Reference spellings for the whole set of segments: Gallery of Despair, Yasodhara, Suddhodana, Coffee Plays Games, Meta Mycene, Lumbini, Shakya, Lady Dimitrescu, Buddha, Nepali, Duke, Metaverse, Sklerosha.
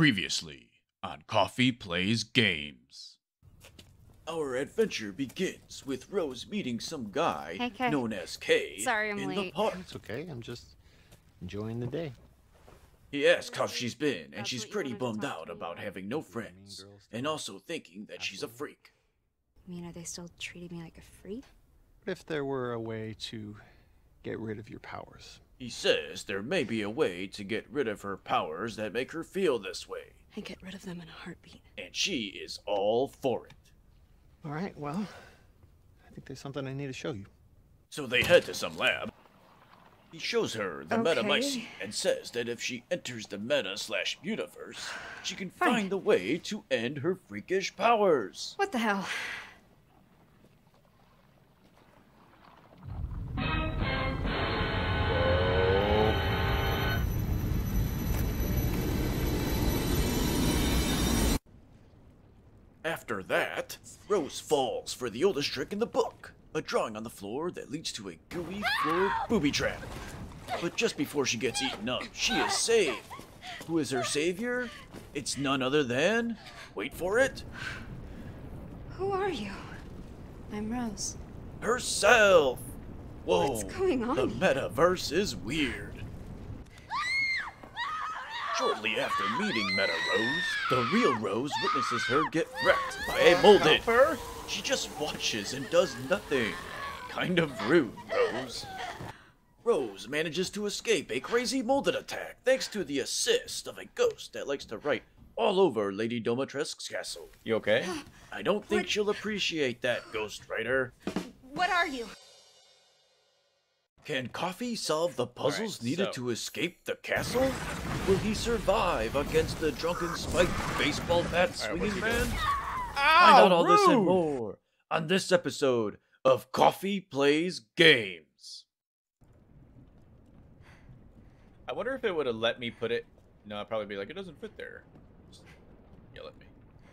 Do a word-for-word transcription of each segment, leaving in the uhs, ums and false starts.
Previously on Coffee Plays Games. Our adventure begins with Rose meeting some guy hey, K. known as K Sorry, I'm in late. the park. It's okay, I'm just enjoying the day. He asks how she's been, and That's she's pretty bummed out about having no friends, and also thinking that Absolutely. she's a freak. I mean, are they still treating me like a freak? What if there were a way to get rid of your powers? He says there may be a way to get rid of her powers that make her feel this way. I get rid of them in a heartbeat. And she is all for it. All right, well, I think there's something I need to show you. So they head to some lab. He shows her the okay. Meta Mycene and says that if she enters the Meta slash Metaverse, she can Fine. find a way to end her freakish powers. What the hell? After that, Rose falls for the oldest trick in the book, a drawing on the floor that leads to a gooey floor booby trap. But just before she gets eaten up, she is saved. Who is her savior? It's none other than... Wait for it. Who are you? I'm Rose. Herself! Whoa, what's going on? The Metaverse is weird. Shortly after meeting Meta Rose, the real Rose witnesses her get wrecked by a molded. She just watches and does nothing. Kind of rude, Rose. Rose manages to escape a crazy molded attack thanks to the assist of a ghost that likes to write all over Lady Dimitrescu's castle. You okay? I don't think what? she'll appreciate that, ghostwriter. What are you? Can Coffee solve the puzzles right, needed so. to escape the castle? Will he survive against the drunken spiked baseball bat swinging right, man? Ow, Find out all rude. this and more on this episode of Coffee Plays Games. I wonder if it would have let me put it... No, I'd probably be like, it doesn't fit there. Just yell at me.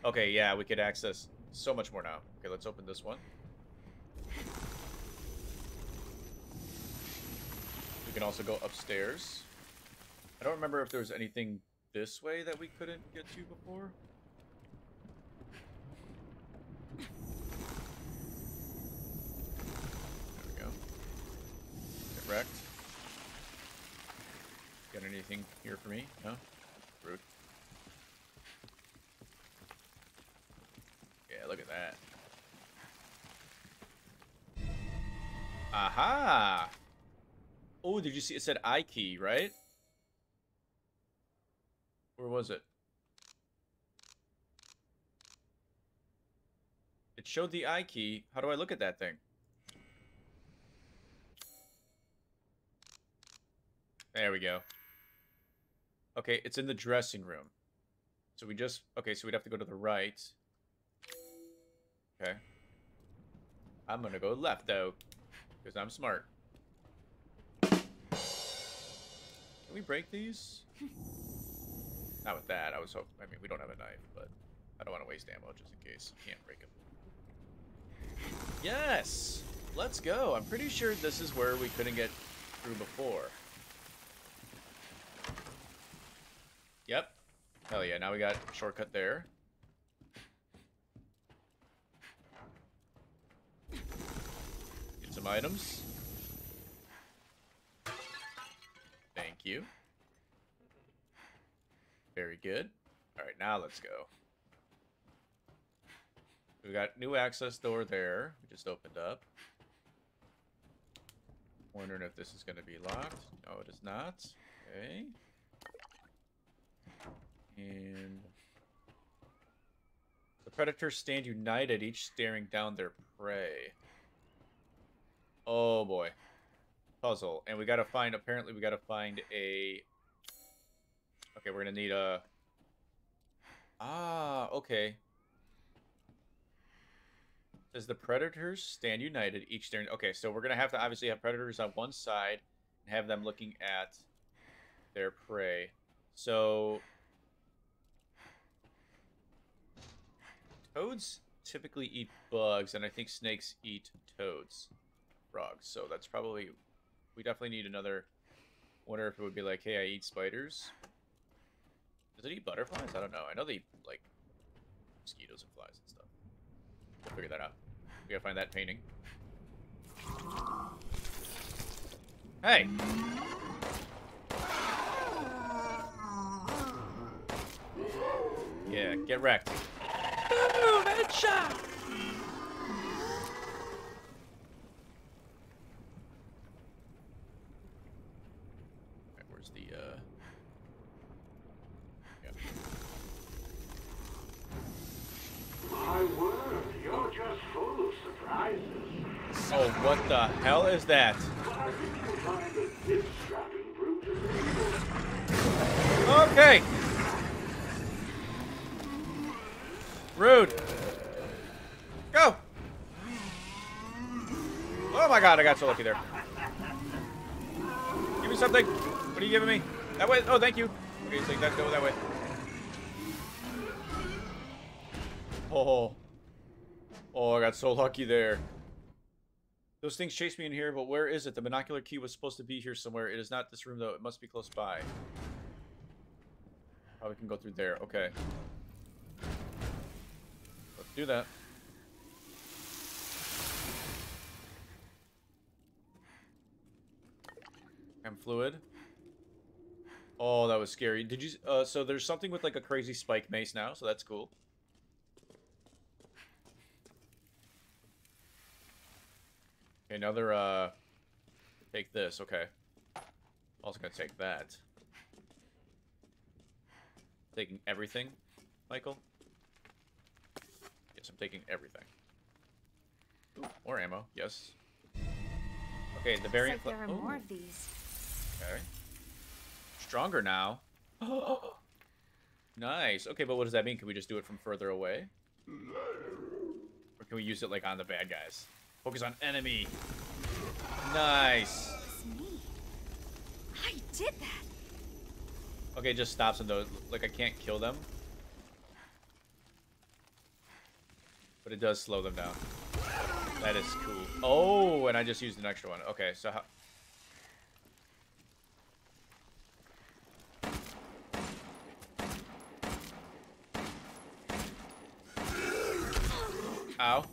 Okay, yeah, we could access so much more now. Okay, let's open this one. We can also go upstairs. I don't remember if there was anything this way that we couldn't get to before. There we go. Get wrecked. Got anything here for me? No? Rude. Yeah, look at that. Aha! Oh, did you see? It said I key, right? Where was it? It showed the I key. How do I look at that thing? There we go. Okay, it's in the dressing room. So we just... Okay, so we'd have to go to the right. Okay. I'm gonna go left, though. Because I'm smart. Can we break these? Not with that. I was hoping. I mean, we don't have a knife, but I don't want to waste ammo just in case. Can't break them. Yes, let's go. I'm pretty sure this is where we couldn't get through before. Yep. Hell yeah! Now we got a shortcut there. Get some items. Thank you. Very good. All right, now let's go. We got new access door there. We just opened up. Wondering if this is going to be locked. No, it is not. Okay. And the predators stand united, each staring down their prey. Oh boy. Puzzle. And we got to find, apparently we got to find a... Okay, we're gonna need a... Ah, okay. Does the predators stand united each during... Okay, so we're gonna have to obviously have predators on one side and have them looking at their prey. So... Toads typically eat bugs, and I think snakes eat toads. Frogs, so that's probably... We definitely need another... I wonder if it would be like, hey, I eat spiders. Does it eat butterflies? I don't know. I know they eat, like, mosquitoes and flies and stuff. We'll figure that out. We gotta find that painting. Hey! Yeah, get wrecked. Don't move, headshot! Alright, where's the, uh... yeah. My word, you're just full of surprises. Oh, what the hell is that? Okay! Rude. Go. Oh my god, I got so lucky there. Give me something. What are you giving me? That way? Oh, thank you. Okay, so let's go that way. Oh. Oh, I got so lucky there. Those things chased me in here, but where is it? The binocular key was supposed to be here somewhere. It is not this room, though. It must be close by. Oh, we can go through there. Okay. Do that. I'm fluid. Oh, that was scary. Did you? Uh, so there's something with like a crazy spike mace now, so that's cool. Okay, another. Uh, take this. Okay. Also gonna take that. Taking everything, Michael. I'm taking everything. Ooh, more ammo, yes. Okay, the variant. Like there are more of these. Okay. Stronger now. Oh, nice. Okay, but what does that mean? Can we just do it from further away? Or can we use it like on the bad guys? Focus on enemy. Nice. It's me. I did that. Okay, it just stops them though. Like I can't kill them. But it does slow them down. That is cool. Oh, and I just used an extra one. Okay, so how... Ow.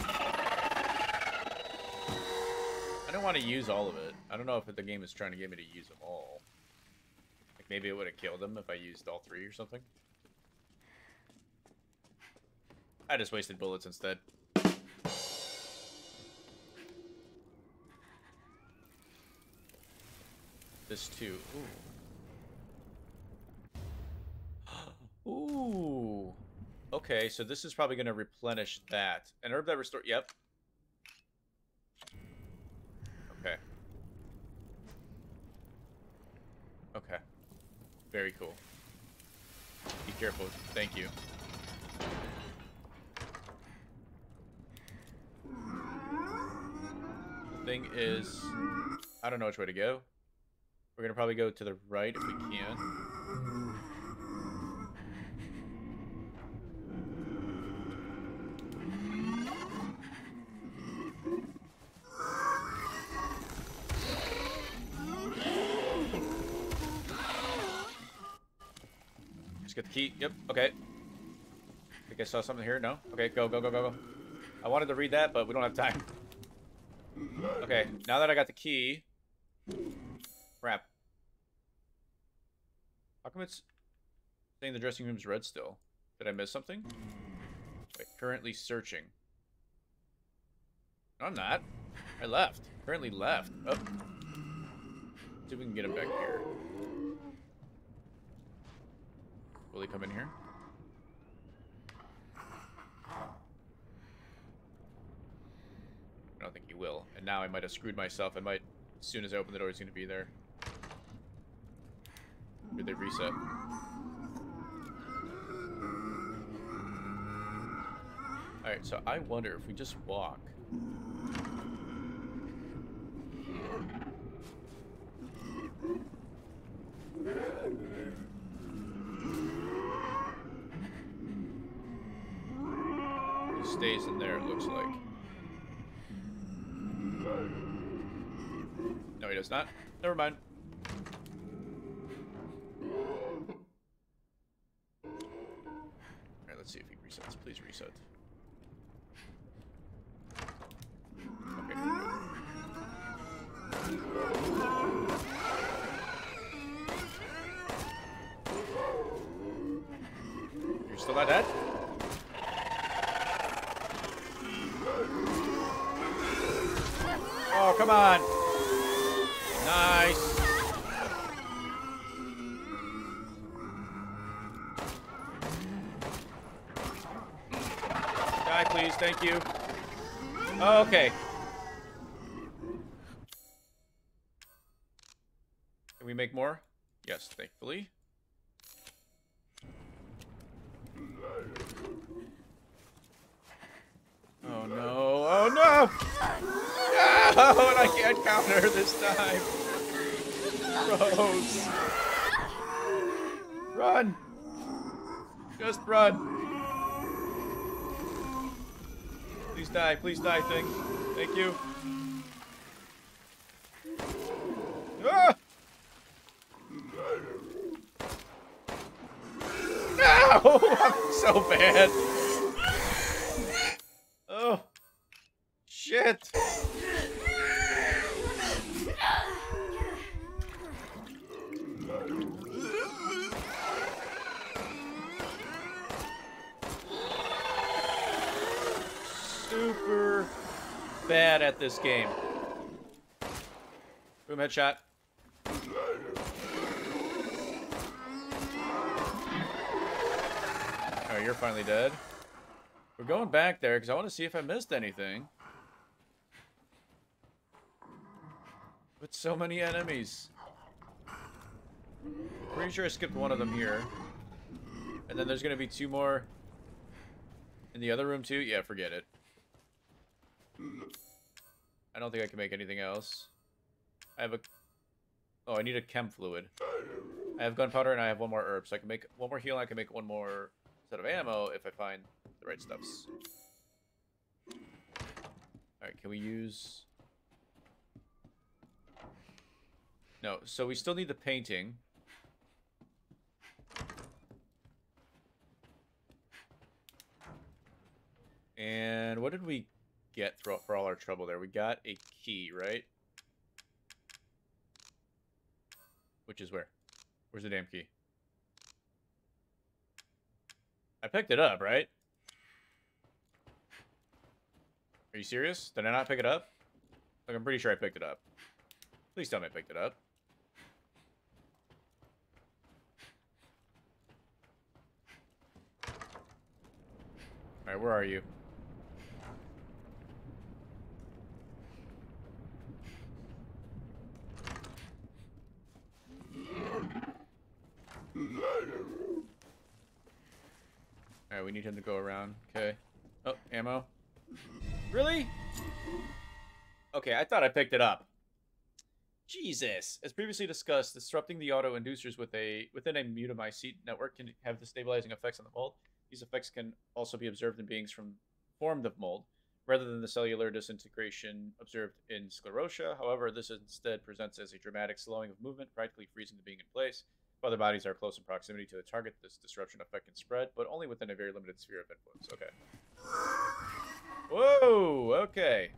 I don't want to use all of it. I don't know if the game is trying to get me to use them all. Like maybe it would have killed them if I used all three or something. I just wasted bullets instead. This too. Ooh. Ooh. Okay, so this is probably going to replenish that. An herb that restores... Yep. Okay. Okay. Very cool. Be careful. Thank you. Thing is, I don't know which way to go. We're gonna probably go to the right if we can. Just get the key. Yep. Okay. I think I saw something here. No. Okay. Go. Go. Go. Go. Go. I wanted to read that, but we don't have time. Okay, now that I got the key... Crap. How come it's saying the dressing room's red still? Did I miss something? Wait, currently searching. No, I'm not. I left. Currently left. Oh. Let's see if we can get him back here. Will he come in here? I don't think he will. And now I might have screwed myself. I might, as soon as I open the door, he's going to be there. Did they reset? Alright, so I wonder if we just walk. He stays in there, it looks like. No, he does not. Never mind. about that. Oh, come on. Nice. Die, please. Thank you. Okay. Can we make more? Yes, thankfully. Oh no, oh no! No, and I can't counter this time! Gross! Run! Just run! Please die, please die, thing. Thank you. Ah! No! I'm so bad! Oh, shit! Super bad at this game. Boom, headshot. Oh, you're finally dead. We're going back there because I want to see if I missed anything. But so many enemies. Pretty sure I skipped one of them here. And then there's going to be two more in the other room too. Yeah, forget it. I don't think I can make anything else. I have a... Oh, I need a chem fluid. I have gunpowder and I have one more herb. So I can make one more heal and I can make one more set of ammo if I find... the right stuffs. Alright, can we use... No, so we still need the painting. And what did we get for all our trouble there? We got a key, right? Which is where? Where's the damn key? I picked it up, right? Are you serious? Did I not pick it up? Like, I'm pretty sure I picked it up. Please tell me I picked it up. Alright, where are you? Alright, we need him to go around. Okay. Oh, ammo. Really? Okay, I thought I picked it up. Jesus. As previously discussed, disrupting the auto-inducers with a, within a Meta Mycene network can have destabilizing effects on the mold. These effects can also be observed in beings from, formed of mold, rather than the cellular disintegration observed in Sklerosha. However, this instead presents as a dramatic slowing of movement, practically freezing the being in place. If other bodies are close in proximity to the target, this disruption effect can spread, but only within a very limited sphere of influence. Okay. Whoa! Okay.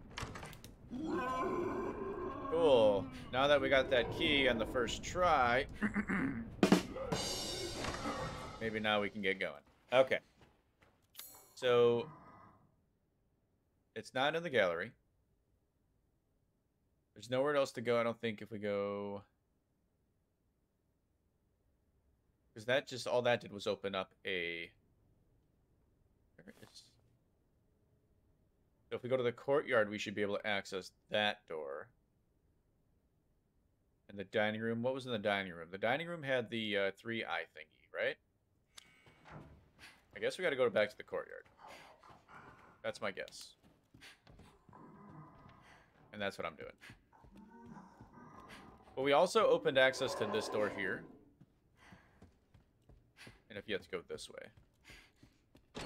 Cool. Now that we got that key on the first try, maybe now we can get going. Okay. So, it's not in the gallery. There's nowhere else to go, I don't think, if we go... Because that just, all that did was open up a... There it is. So if we go to the courtyard, we should be able to access that door. And the dining room. What was in the dining room? The dining room had the uh, three eye thingy, right? I guess we got to go back to the courtyard. That's my guess. And that's what I'm doing. But we also opened access to this door here. And if you have to go this way.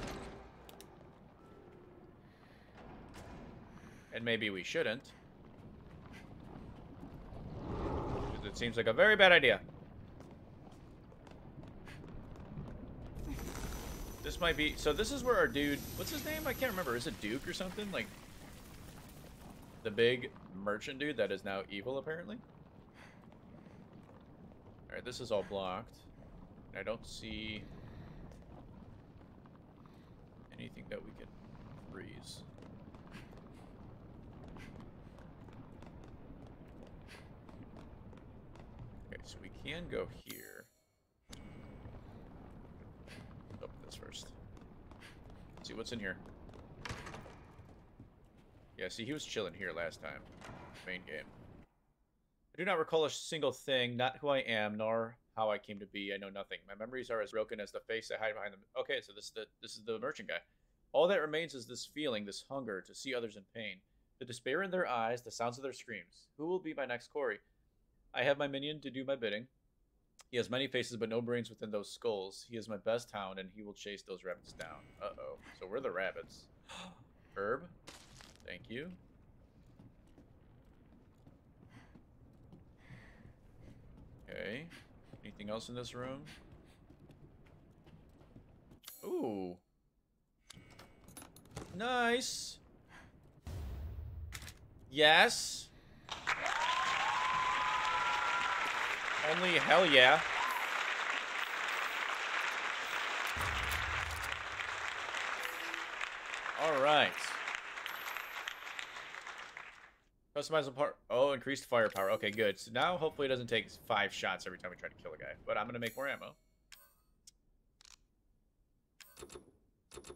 And maybe we shouldn't. Because it seems like a very bad idea. This might be... So this is where our dude... What's his name? I can't remember. Is it Duke or something? Like, the big merchant dude that is now evil, apparently. Alright, this is all blocked. I don't see... anything that we can freeze. Okay, so we can go here. Open this first. Let's see what's in here. Yeah, see, he was chilling here last time. Main game. I do not recall a single thing, not who I am, nor how I came to be. I know nothing. My memories are as broken as the face I hide behind them. Okay, so this, the, this is the merchant guy. All that remains is this feeling, this hunger to see others in pain. The despair in their eyes, the sounds of their screams. Who will be my next quarry? I have my minion to do my bidding. He has many faces, but no brains within those skulls. He is my best hound, and he will chase those rabbits down. Uh-oh. So we're the rabbits. Herb? Thank you. Okay. Anything else in this room? Ooh. Nice. Yes. Only hell yeah. All right. Customizable part. Oh, increased firepower. Okay, good. So now hopefully it doesn't take five shots every time we try to kill a guy. But I'm going to make more ammo.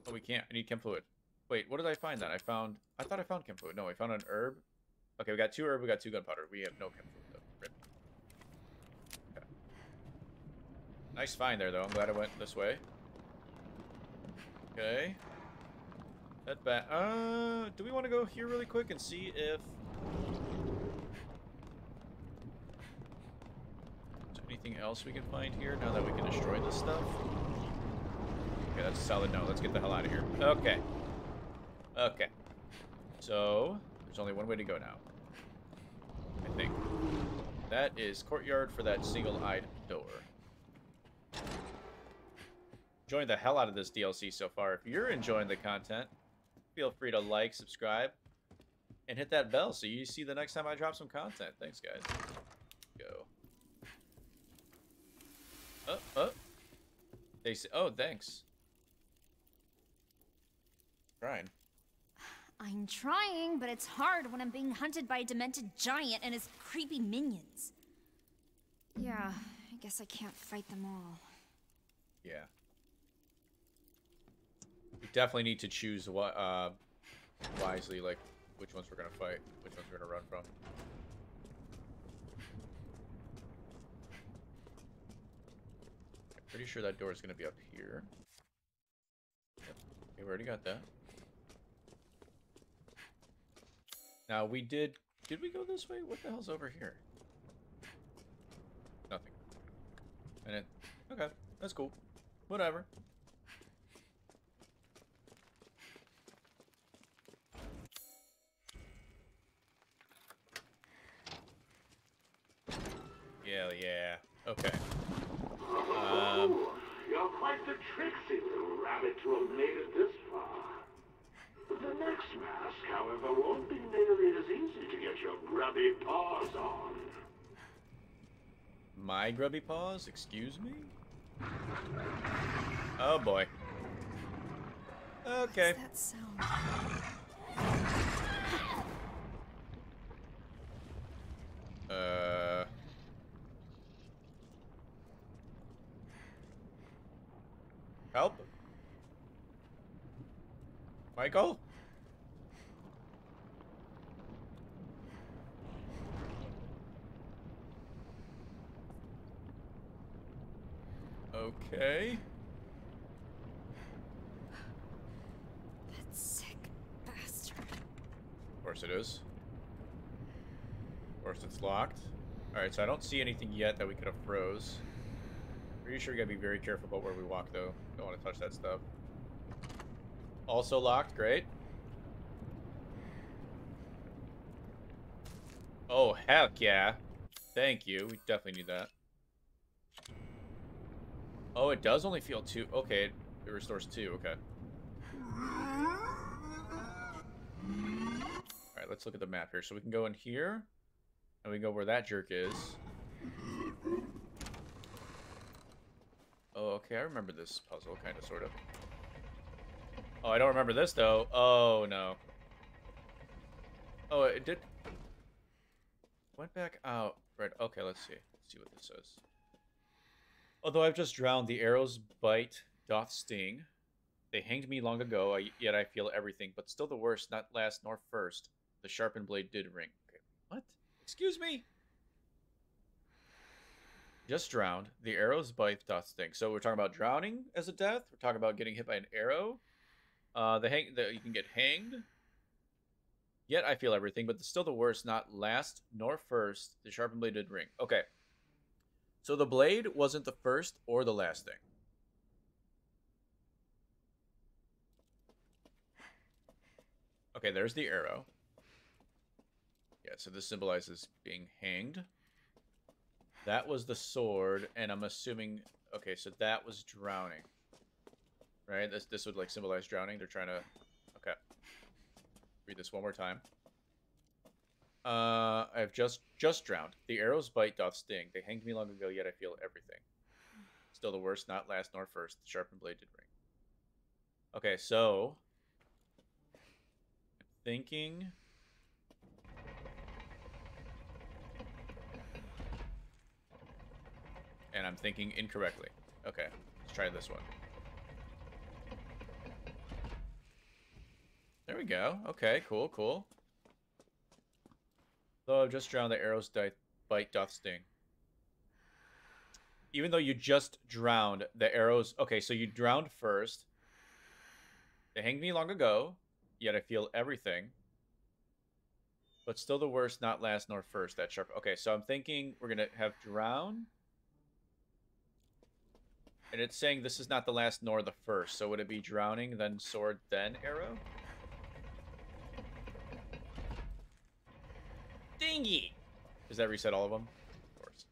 Oh, we can't. I need chem fluid. Wait, what did I find that? I found... I thought I found chem fluid. No, I found an herb. Okay, we got two herb. We got two gunpowder. We have no chem fluid, though. Rip. Okay. Nice find there, though. I'm glad I went this way. Okay. Head back. Uh, do we want to go here really quick and see if... anything else we can find here now that we can destroy this stuff? Okay, that's a solid no. Let's get the hell out of here. Okay. Okay. So, there's only one way to go now. I think. That is courtyard for that single-eyed door. Enjoying the hell out of this D L C so far. If you're enjoying the content, feel free to like, subscribe, and hit that bell so you see the next time I drop some content. Thanks, guys. Go. Oh, oh. They say, oh, thanks. Trying. I'm trying, but it's hard when I'm being hunted by a demented giant and his creepy minions. Yeah, I guess I can't fight them all. Yeah. We definitely need to choose uh, wisely, like, which ones we're gonna fight, which ones we're gonna run from. Pretty sure that door is going to be up here. Yep. Okay, we already got that. Now, we did... Did we go this way? What the hell's over here? Nothing. And it... Okay, that's cool. Whatever. Yeah, yeah. Okay. Um, you're quite the tricksy little rabbit to have made it this far. The next mask, however, won't be nearly as easy to get your grubby paws on. My grubby paws? Excuse me? Oh boy. Okay. What's that sound? Uh... Help? Michael? Okay. That sick bastard. Of course it is. Of course it's locked. Alright, so I don't see anything yet that we could have froze. Pretty sure we gotta be very careful about where we walk, though. Don't want to touch that stuff. Also locked. Great. Oh, heck yeah. Thank you. We definitely need that. Oh, it does only feel two. Okay, it restores two. Okay. Alright, let's look at the map here. So we can go in here, and we can go where that jerk is. Oh, okay, I remember this puzzle, kind of, sort of. Oh, I don't remember this, though. Oh, no. Oh, it did... Went back out. Right, okay, let's see. Let's see what this says. Although I've just drowned, the arrow's bite doth sting. They hanged me long ago, I, yet I feel everything, but still the worst, not last nor first. The sharpened blade did ring. Okay, what? Excuse me? Just drowned. The arrow's bite doth sting. So we're talking about drowning as a death. We're talking about getting hit by an arrow. Uh, the hang the, you can get hanged. Yet I feel everything, but still the worst, not last nor first. The sharpened blade did ring. Okay. So the blade wasn't the first or the last thing. Okay, there's the arrow. Yeah, so this symbolizes being hanged. That was the sword, and I'm assuming... Okay, so that was drowning. Right? This, this would, like, symbolize drowning. They're trying to... Okay. Read this one more time. Uh, I have just just drowned. The arrow's bite doth sting. They hanged me long ago, yet I feel everything. Still the worst, not last nor first. The sharpened blade did ring. Okay, so... I'm thinking... And I'm thinking incorrectly. Okay, let's try this one. There we go. Okay, cool, cool. Though I've just drowned, the arrow's bite doth sting. Even though you just drowned, the arrows... Okay, so you drowned first. They hanged me long ago, yet I feel everything. But still the worst, not last nor first. That sharp... Okay, so I'm thinking we're going to have drown... And it's saying this is not the last nor the first. So would it be drowning, then sword, then arrow? Dingy! Does that reset all of them? Of course.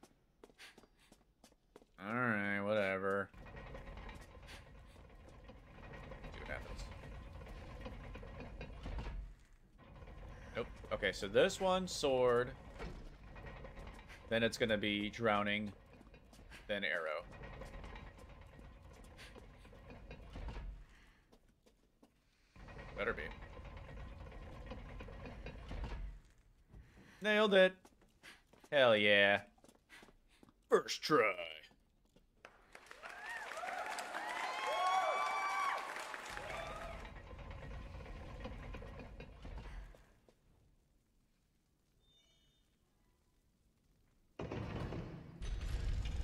Alright, whatever. Let's see what happens. Nope. Okay, so this one, sword. Then it's going to be drowning, then arrow. Better be. Nailed it. Hell yeah. First try.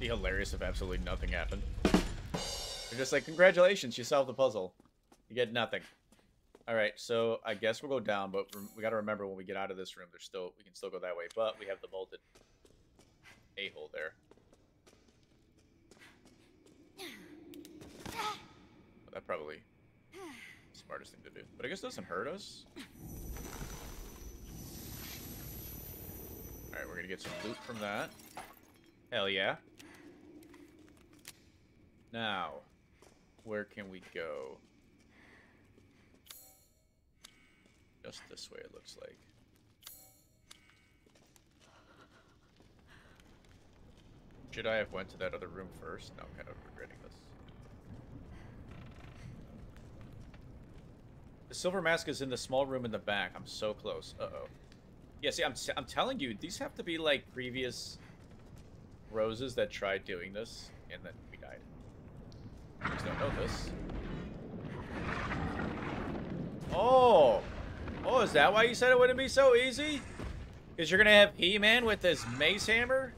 Be hilarious if absolutely nothing happened. They're just like, congratulations, you solved the puzzle. You get nothing. All right, so I guess we'll go down, but we got to remember when we get out of this room, there's still we can still go that way, but we have the bolted a-hole there. That probably the smartest thing to do, but I guess it doesn't hurt us. All right, we're gonna get some loot from that. Hell yeah! Now, where can we go? Just this way, it looks like. Should I have went to that other room first? Now I'm kind of regretting this. The silver mask is in the small room in the back. I'm so close. Uh-oh. Yeah, see, I'm, I'm telling you, these have to be like previous roses that tried doing this, and then we died. I just don't know this. Oh! Oh, is that why you said it wouldn't be so easy? Because you're going to have He-Man with his mace hammer?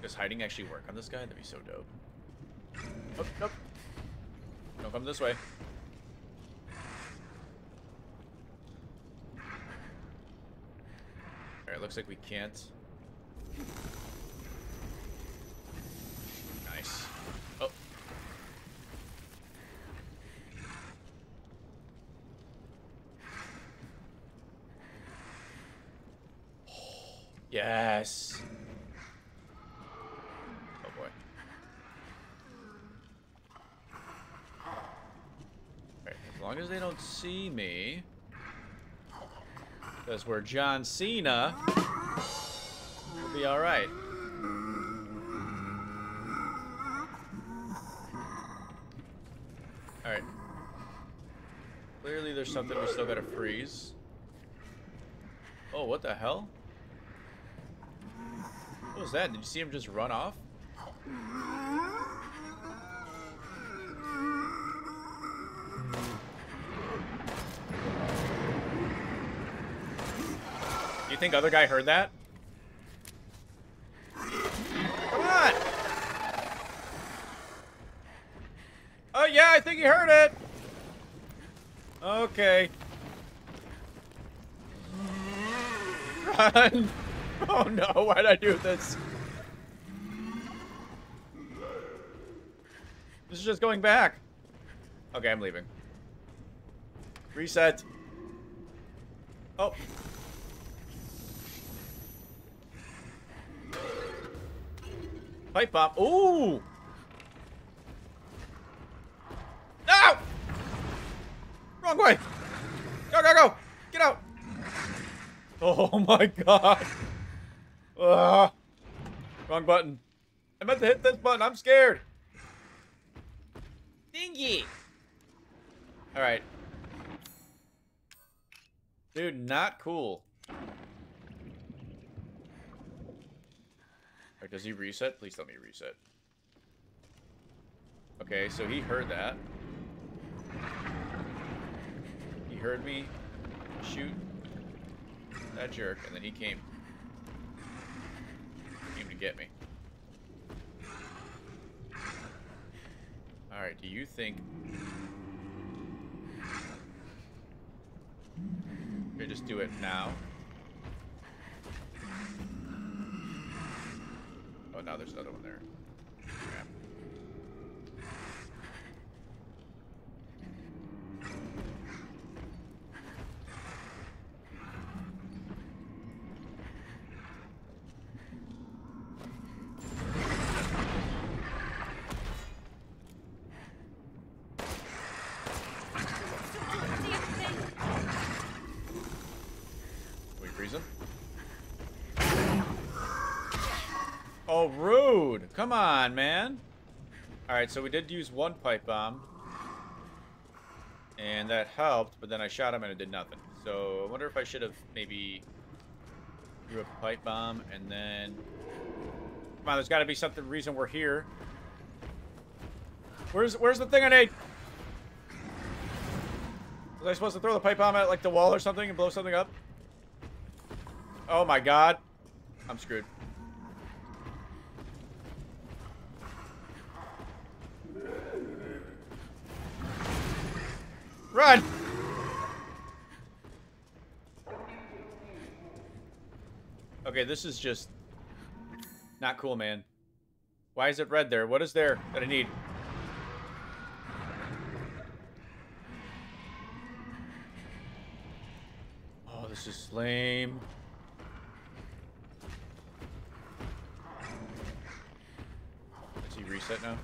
Does hiding actually work on this guy? That'd be so dope. Oh, nope. Don't come this way. Alright, looks like we can't. Oh. Yes. Oh boy. Alright, as long as they don't see me, because we're John Cena, we'll be alright. Alright. Clearly there's something we still gotta freeze. Oh, what the hell? What was that? Did you see him just run off? You think other guy heard that? Come on! Oh yeah, I think he heard it! Okay. Run! Oh no, why'd I do this? This is just going back. Okay, I'm leaving. Reset. Oh. Pipe bomb. Ooh! No! Wrong way! Go, go, go! Get out! Oh my god! Uh, wrong button. I meant to hit this button. I'm scared. Dingy. All right, dude. Not cool. All right, does he reset? Please let me reset. Okay, so he heard that. He heard me shoot that jerk, and then he came. Get me. Alright, do you think... Okay, just do it now. Oh, now there's another one there. Oh, rude! Come on, man. All right, so we did use one pipe bomb, and that helped. But then I shot him, and it did nothing. So I wonder if I should have maybe threw a pipe bomb, and then come on. There's got to be something reason we're here. Where's where's the thing I need? Was I supposed to throw the pipe bomb at like the wall or something and blow something up? Oh my god, I'm screwed. Run! Okay, this is just not cool, man. Why is it red there? What is there that I need? Oh, this is lame. Does he reset now?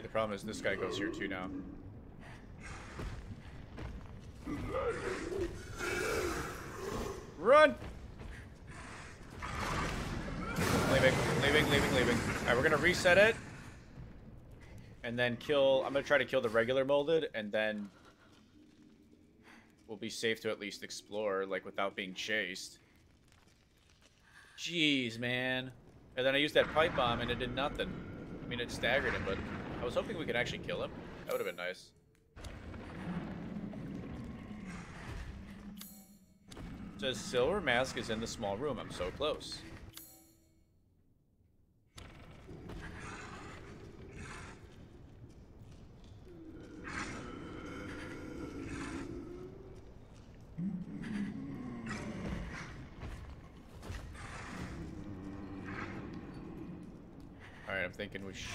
The problem is this guy goes here too now. Run! Leaving, leaving, leaving, leaving. Alright, we're gonna reset it. And then kill... I'm gonna try to kill the regular molded, and then... we'll be safe to at least explore, like, without being chased. Jeez, man. And then I used that pipe bomb, and it did nothing. I mean, it staggered him, but... I was hoping we could actually kill him. That would have been nice. It says Silver Mask is in the small room. I'm so close. Alright, I'm thinking we should...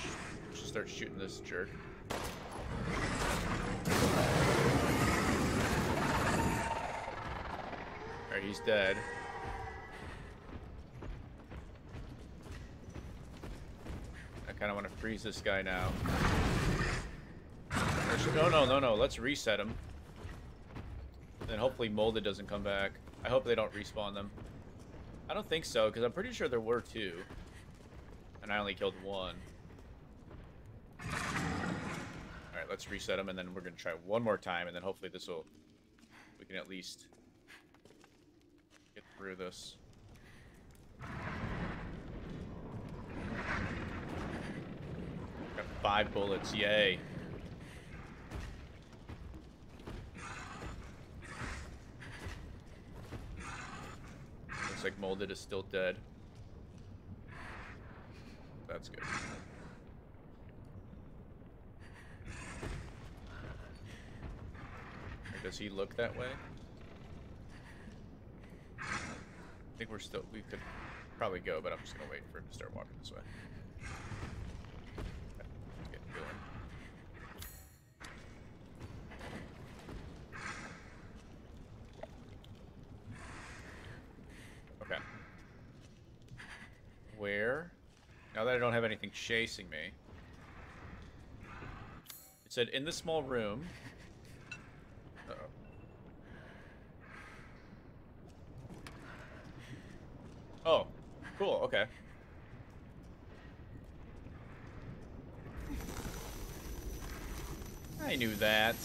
just start shooting this jerk. Alright, he's dead. I kind of want to freeze this guy now. No, no, no, no. Let's reset him. Then hopefully Molded doesn't come back. I hope they don't respawn them. I don't think so, because I'm pretty sure there were two. And I only killed one. Alright, let's reset them, and then we're going to try one more time, and then hopefully this will... We can at least get through this. Got five bullets, yay. Looks like Molded is still dead. That's good. Does he look that way? I think we're still, we could probably go, but I'm just gonna wait for him to start walking this way. Let's get going. Okay. Where? Now that I don't have anything chasing me. It said in the small room. Oh, cool, okay. I knew that.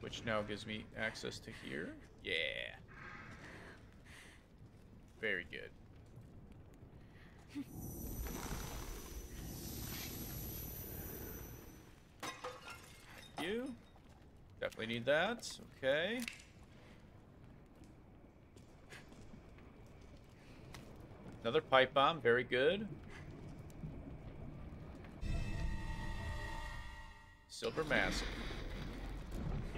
Which now gives me access to here. Yeah. Very good. You. Definitely need that. Okay. Another pipe bomb. Very good. Silver mask.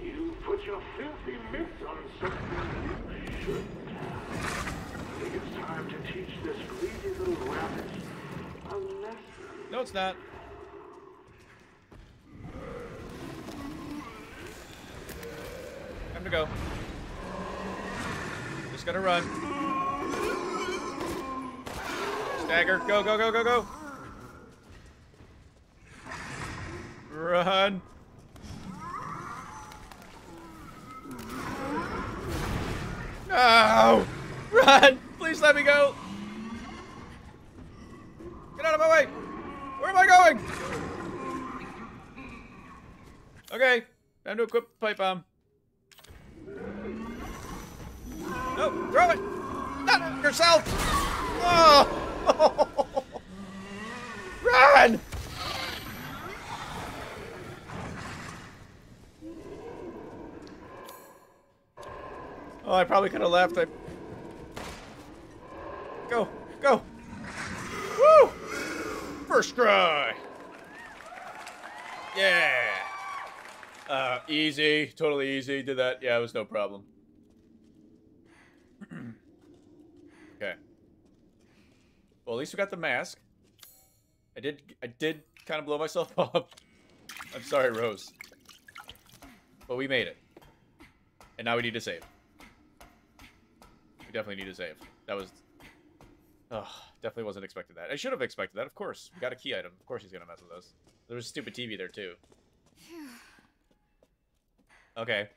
You put your filthy mitts on something you shouldn't have. I think it's time to teach this greedy little rabbit a lesson. No, it's not. Go. Just gotta run. Stagger. Go, go, go, go, go. Run. No. Run. Please let me go. Get out of my way. Where am I going? Okay. Time to equip the pipe bomb. No, throw it! Not at yourself! Oh! Run! Oh, I probably could have left. I... Go, go! Woo! First try! Yeah! Uh, easy, totally easy. Did that. Yeah, it was no problem. Okay. Well, at least we got the mask. I did I did kind of blow myself up. I'm sorry, Rose. But we made it. And now we need to save. We definitely need to save. That was... Oh, definitely wasn't expecting that. I should have expected that, of course. We got a key item. Of course he's going to mess with us. There was a stupid T V there, too. Okay.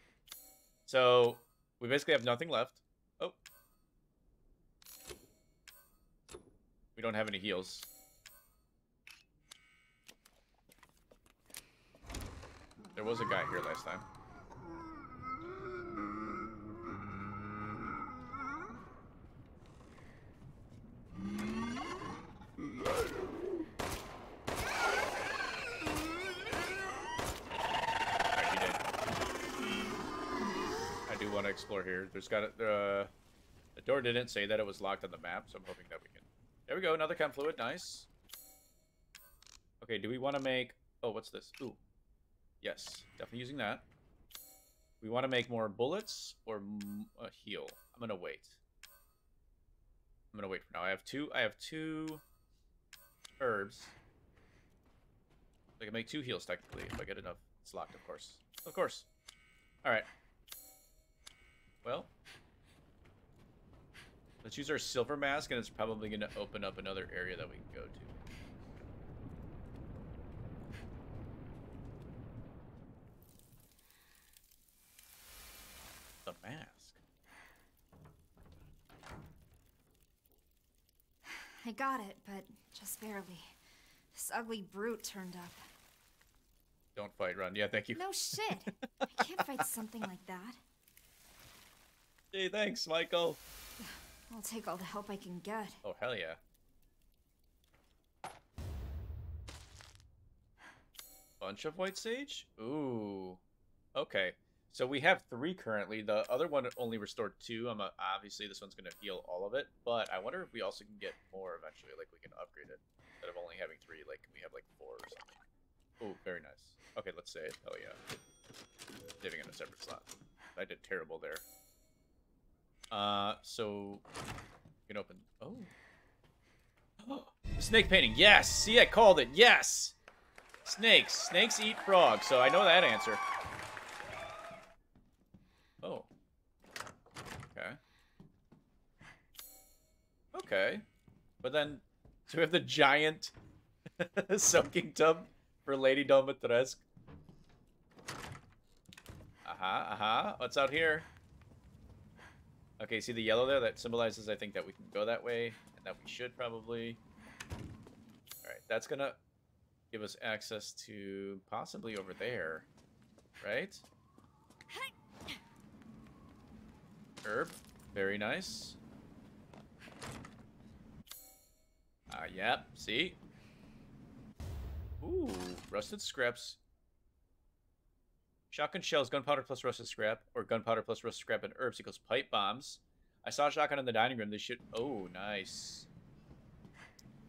So, we basically have nothing left. Oh. We don't have any heals. There was a guy here last time. Alright, he did. I do want to explore here. There's got a, uh, the door didn't say that it was locked on the map, so I'm hoping that we can. There we go, another chem fluid, nice. Okay, do we want to make... Oh, what's this? Ooh. Yes, definitely using that. We want to make more bullets or m a heal. I'm going to wait. I'm going to wait for now. I have two I have two herbs. I can make two heals, technically, if I get enough. It's locked, of course. Of course. All right. Well... Let's use our silver mask, and it's probably going to open up another area that we can go to. the mask. I got it, but just barely. This ugly brute turned up. Don't fight, run. Yeah, thank you. No shit. I can't fight something like that. Hey, thanks, Michael. I'll take all the help I can get. Oh, hell yeah. Bunch of white sage? Ooh. Okay. So we have three currently. The other one only restored two. I'm a, obviously, this one's going to heal all of it. But I wonder if we also can get more eventually. Like, we can upgrade it. Instead of only having three, like, we have, like, four or something. Ooh, very nice. Okay, let's save. Oh, yeah. Saving in a separate slot. I did terrible there. Uh, so... You can open... Oh. Oh. Snake painting. Yes! See, I called it. Yes! Snakes. Snakes eat frogs. So I know that answer. Oh. Okay. Okay. But then... So we have the giant soaking tub for Lady Dimitrescu. Uh-huh, uh-huh. What's out here? Okay, see the yellow there? That symbolizes, I think, that we can go that way. And that we should, probably. Alright, that's gonna give us access to possibly over there. Right? Herb. Very nice. Ah, uh, yep. See? Ooh, rusted scraps. Shotgun shells, gunpowder plus rusted scrap, or gunpowder plus rusted scrap and herbs equals pipe bombs. I saw a shotgun in the dining room. This shit. Oh, nice.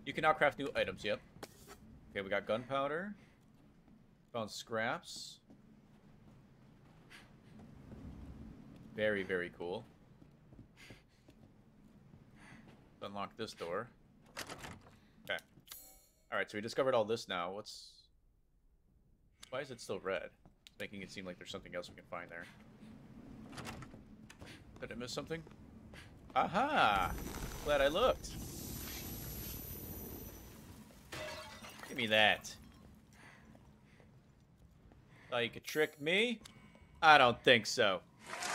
You can now craft new items. Yep. Okay, we got gunpowder. Found scraps. Very, very cool. Unlock this door. Okay. All right, so we discovered all this now. What's? Why is it still red? Making it seem like there's something else we can find there. Did I miss something? Aha! Glad I looked. Give me that. Thought you could trick me? I don't think so. That's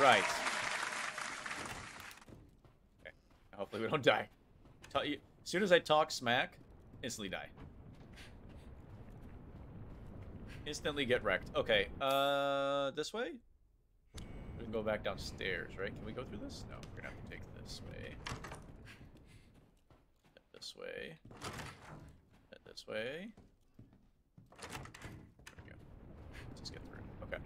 right. Okay. Hopefully we don't die. As soon as I talk smack, instantly die. Instantly get wrecked. Okay, uh, this way? We can go back downstairs, right? Can we go through this? No, we're gonna have to take this way. This way. This way. There we go. Let's just get through. Okay.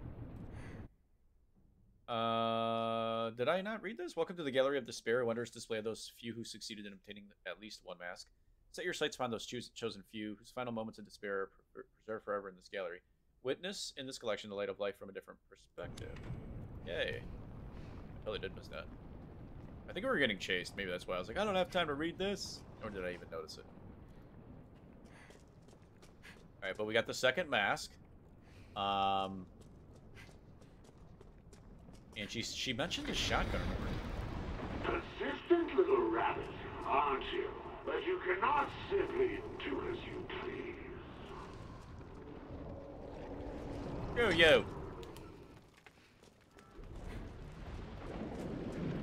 Uh, did I not read this? Welcome to the Gallery of Despair. A wondrous display of those few who succeeded in obtaining at least one mask. Set your sights upon those choos chosen few, whose final moments of despair are pre preserved forever in this gallery. Witness in this collection the light of life from a different perspective. Yay. I totally did miss that. I think we were getting chased. Maybe that's why I was like, I don't have time to read this. Or did I even notice it? Alright, but we got the second mask. Um, and she, she mentioned the shotgun, remember? Persistent little rabbit, aren't you? But you cannot simply do as you please. Yo, yo.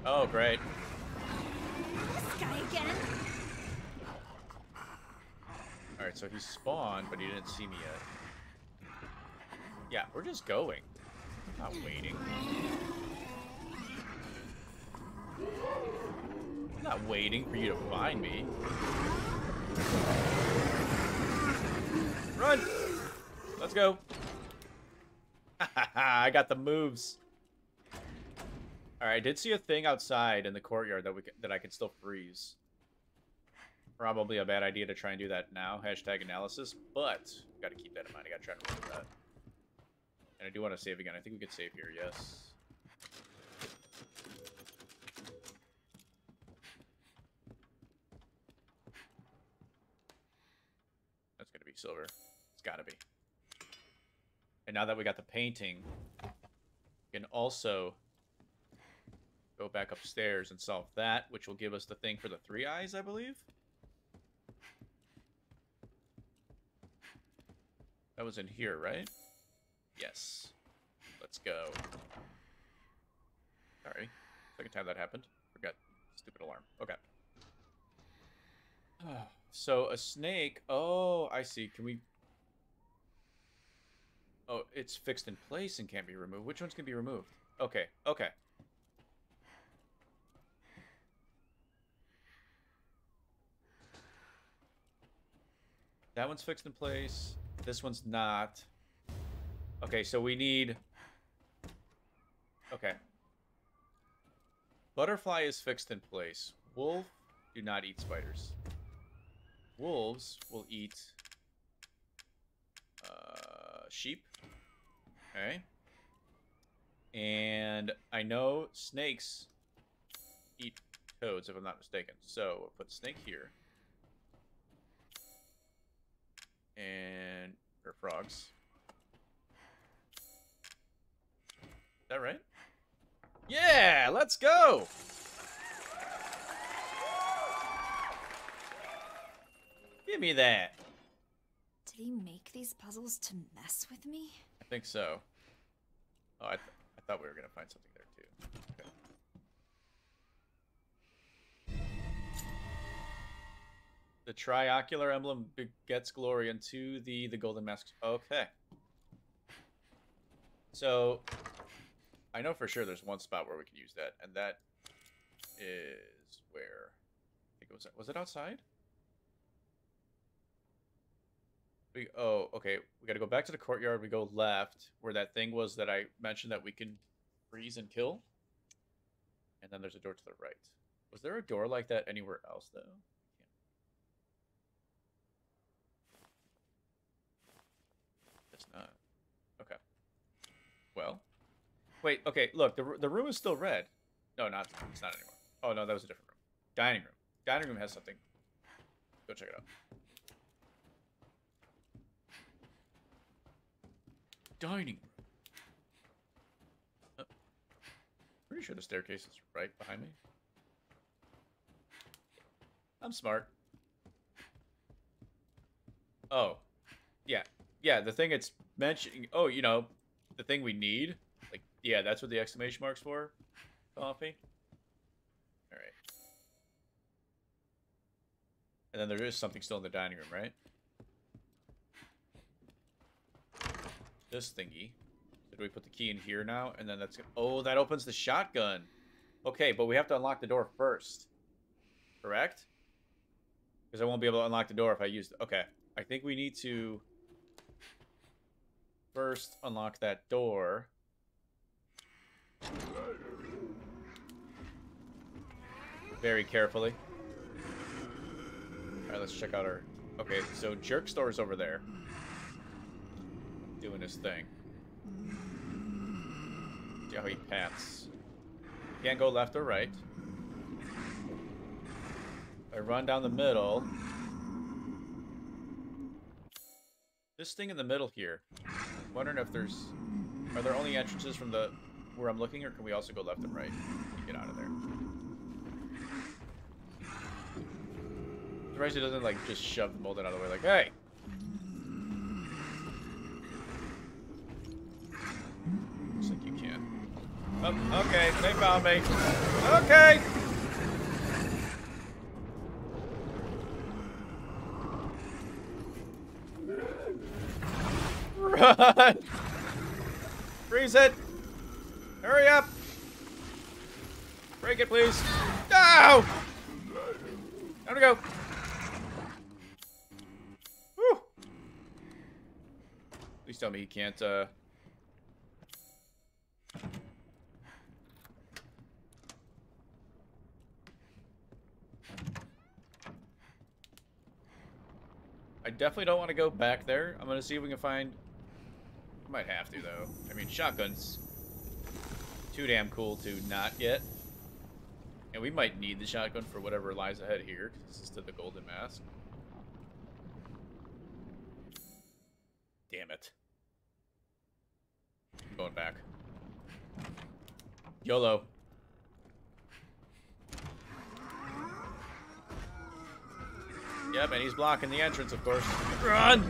Oh, great. This guy again. Alright, so he spawned, but he didn't see me yet. Yeah, we're just going. I'm not waiting. I'm not waiting for you to find me. Run! Let's go. I got the moves. All right, I did see a thing outside in the courtyard that we that I could still freeze. Probably a bad idea to try and do that now. Hashtag analysis, but got to keep that in mind. I got to try to remember that. And I do want to save again. I think we could save here. Yes. Silver. It's gotta be. And now that we got the painting, we can also go back upstairs and solve that, which will give us the thing for the three eyes, I believe. That was in here, right? Yes. Let's go. Sorry. Second time that happened. Forgot. Stupid alarm. Okay. So, a snake. Oh, I see. Can we... Oh, it's fixed in place and can't be removed. Which ones can be removed? Okay. Okay. That one's fixed in place. This one's not. Okay, so we need... Okay. Butterfly is fixed in place. Wolf, do not eat spiders. Wolves will eat uh, sheep. Okay. And I know snakes eat toads, if I'm not mistaken. So we'll put snake here. And... or frogs. Is that right? Yeah! Let's go! Give me that! Did he make these puzzles to mess with me? I think so. Oh, I, th I thought we were gonna find something there, too. Okay. The triocular emblem begets glory unto the the golden masks. Okay. So, I know for sure there's one spot where we could use that, and that is where I think it was. Was it outside? We oh okay. We got to go back to the courtyard. We go left where that thing was that I mentioned that we can freeze and kill, and then there's a door to the right. Was there a door like that anywhere else though? Well, wait, okay, look, the, the room is still red. No, not, it's not anymore. Oh, no, that was a different room. Dining room. Dining room has something. Go check it out. Dining room. Oh. Pretty sure the staircase is right behind me. I'm smart. Oh, yeah. Yeah, the thing it's mentioning, oh, you know, the thing we need, like, yeah, that's what the exclamation mark's for. Coffee. All right. And then there is something still in the dining room, right? This thingy. So do we put the key in here now? And then that's... Oh, that opens the shotgun. Okay, but we have to unlock the door first. Correct? Because I won't be able to unlock the door if I use... Okay. I think we need to... First, unlock that door. Very carefully. Alright, let's check out our... Okay, so Jerk Store's over there. Doing his thing. See how he pats. Can't go left or right. I run down the middle. This thing in the middle here... Wondering if there's, are there only entrances from the, where I'm looking, or can we also go left and right to get out of there? The rest of it doesn't like just shove the mold out of the way, like, hey! Looks like you can. Oh, okay, they found me. Okay! Run! Freeze it! Hurry up! Break it, please! No! Time to go! Whew! Please tell me he can't, uh... I definitely don't want to go back there. I'm gonna see if we can find... Might have to, though. I mean, shotgun's too damn cool to not get. And we might need the shotgun for whatever lies ahead here, because this is to the golden mask. Damn it. I'm going back. YOLO. Yep, and he's blocking the entrance, of course. Run!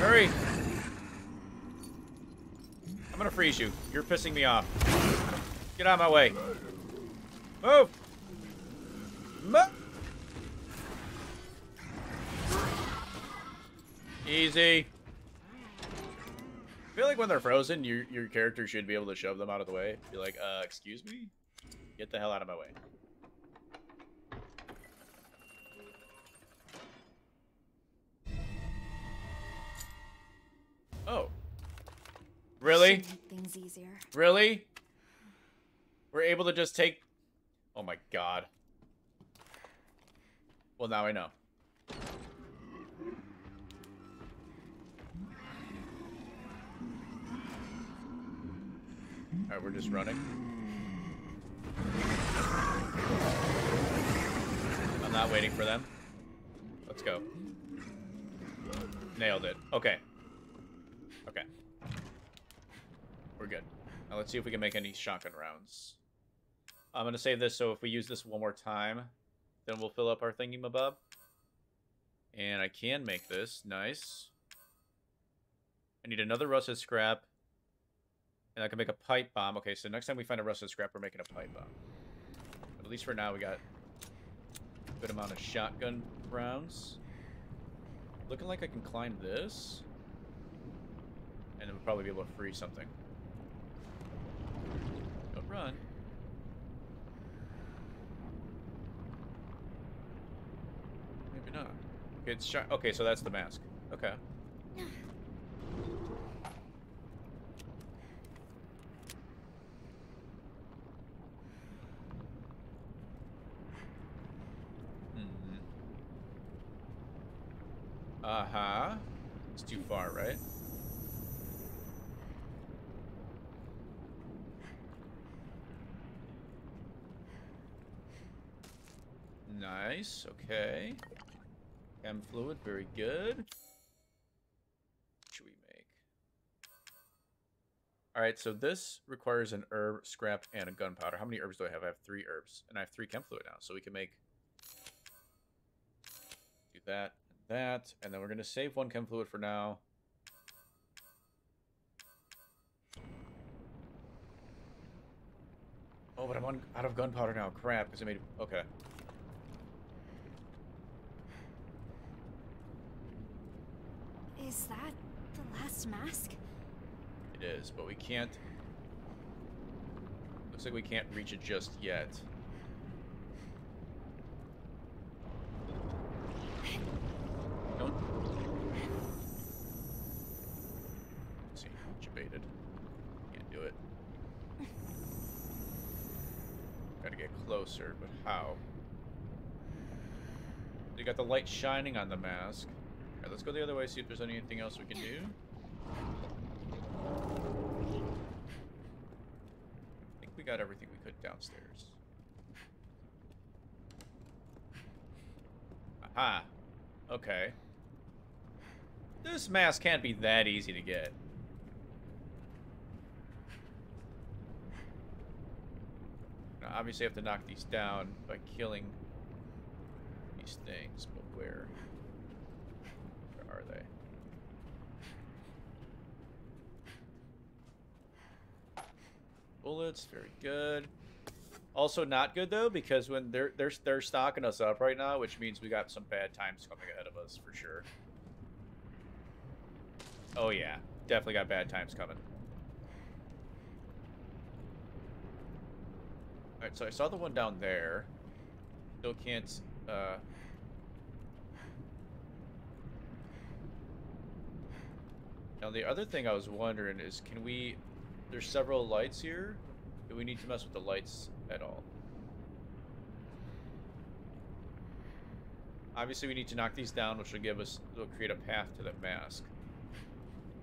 Hurry! I'm gonna freeze you. You're pissing me off. Get out of my way. Move! Move! Easy. I feel like when they're frozen, your, your character should be able to shove them out of the way. Be like, uh, excuse me? Get the hell out of my way. Oh. Really? Things easier. Really? We're able to just take... Oh my god. Well, now I know. Alright, we're just running. I'm not waiting for them. Let's go. Nailed it. Okay. Okay. We're good. Now let's see if we can make any shotgun rounds. I'm going to save this, so if we use this one more time, then we'll fill up our thingy-ma-bob. And I can make this. Nice. I need another rusted scrap. And I can make a pipe bomb. Okay, so next time we find a rusted scrap, we're making a pipe bomb. But at least for now, we got a good amount of shotgun rounds. Looking like I can climb this. And then we'll probably be able to free something. Don't run. Maybe not. Okay, it's shot. Okay, so that's the mask. Okay. Uh-huh. It's too far, right? Nice. Okay. Chem fluid. Very good. What should we make? All right. So this requires an herb, scrap, and a gunpowder. How many herbs do I have? I have three herbs. And I have three chem fluid now. So we can make... Do that. That, and then we're going to save one chem fluid for now. Oh, but I'm on, out of gunpowder now. Crap, because I made... Okay. Is that the last mask? It is, but we can't... Looks like we can't reach it just yet. But how? You got the light shining on the mask. Alright, let's go the other way, see if there's anything else we can do. I think we got everything we could downstairs. Aha! Okay. This mask can't be that easy to get. Obviously, I have to knock these down by killing these things, but where, where are they? Bullets, very good. Also not good, though, because when they're, they're, they're stocking us up right now, which means we got some bad times coming ahead of us, for sure. Oh, yeah. Definitely got bad times coming. Alright, so I saw the one down there. Still can't, uh... Now, the other thing I was wondering is, can we... There's several lights here. Do we need to mess with the lights at all? Obviously, we need to knock these down, which will give us... It'll create a path to the mask.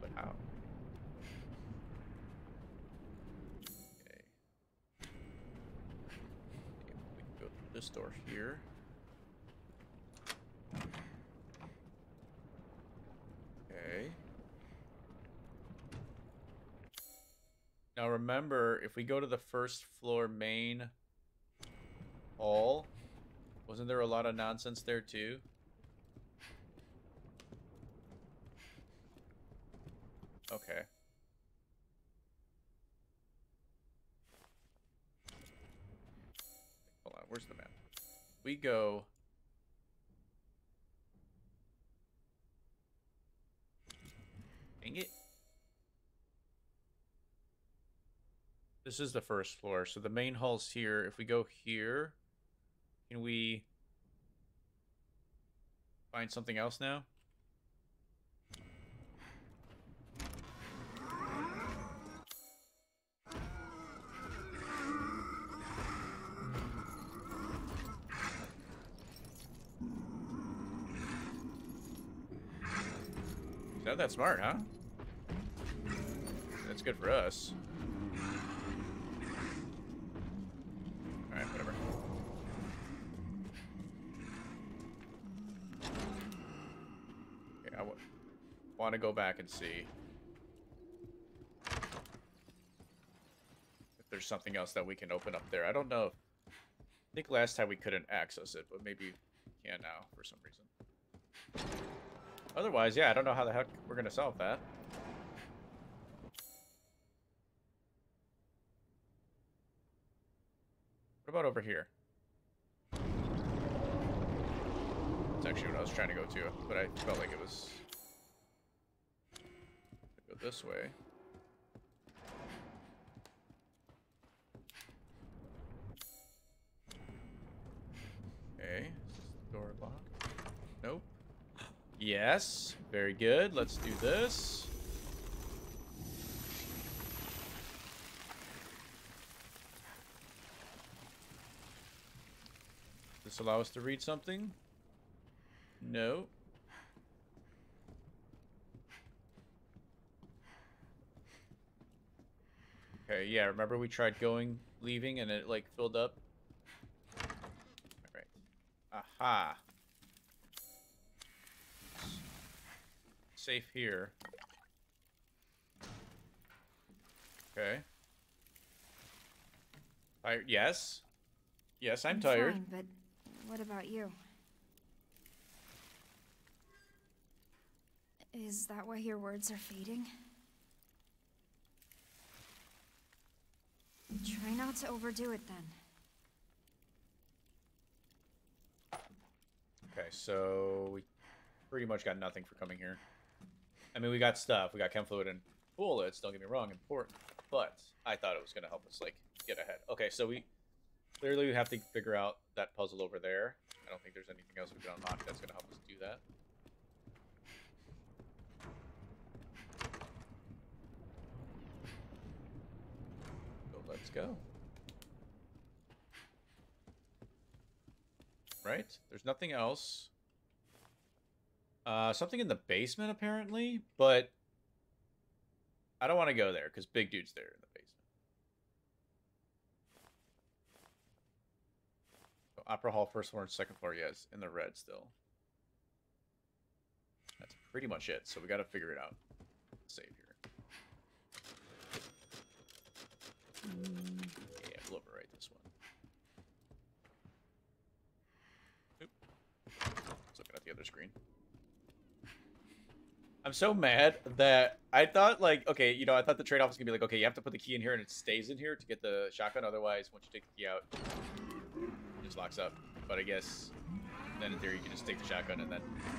But how? This door here. Okay. Now remember, if we go to the first floor main hall, wasn't there a lot of nonsense there too? Okay. Where's the map? We go... Dang it. This is the first floor. So the main hall's here. If we go here, can we find something else now? Not that smart, huh? That's good for us. Alright, whatever. Okay, I w want to go back and see if there's something else that we can open up there. I don't know. I think last time we couldn't access it, but maybe we can now for some reason. Otherwise, yeah, I don't know how the heck we're going to solve that. What about over here? That's actually what I was trying to go to, but I felt like it was... Go this way. Okay, is the door locked? Nope. Yes, very good. Let's do this. Does this allow us to read something? No. Okay, yeah, remember we tried going, leaving, and it, like, filled up? All right. Aha. Safe here. Okay. I, yes. Yes, I'm, I'm tired. Fine, but what about you? Is that why your words are fading? Try not to overdo it then. Okay, so we pretty much got nothing for coming here. I mean, we got stuff. We got chem fluid and bullets. Don't get me wrong, important. But I thought it was going to help us, like, get ahead. Okay, so we clearly we have to figure out that puzzle over there. I don't think there's anything else we can unlock that's going to help us do that. So let's go. Right? There's nothing else. Uh, something in the basement, apparently, but I don't want to go there because big dude's there in the basement. So Opera Hall, first floor and second floor, yes, in the red still. That's pretty much it, so we got to figure it out. Save here. Yeah, we'll overwrite this one. Oop. Let's look at the other screen. I'm so mad that I thought, like, okay, you know, I thought the trade-off was going to be like, okay, you have to put the key in here and it stays in here to get the shotgun. Otherwise, once you take the key out, it just locks up. But I guess then in theory, you can just take the shotgun and then take the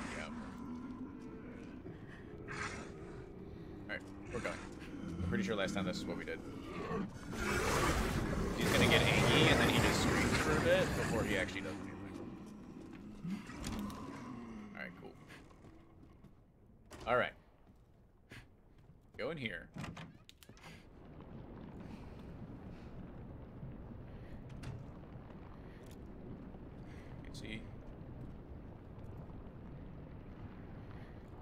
key out. All right, we're going. I'm pretty sure last time this is what we did. He's going to get angry and then he just screams for a bit before he actually does anything. All right, go in here. Let's see.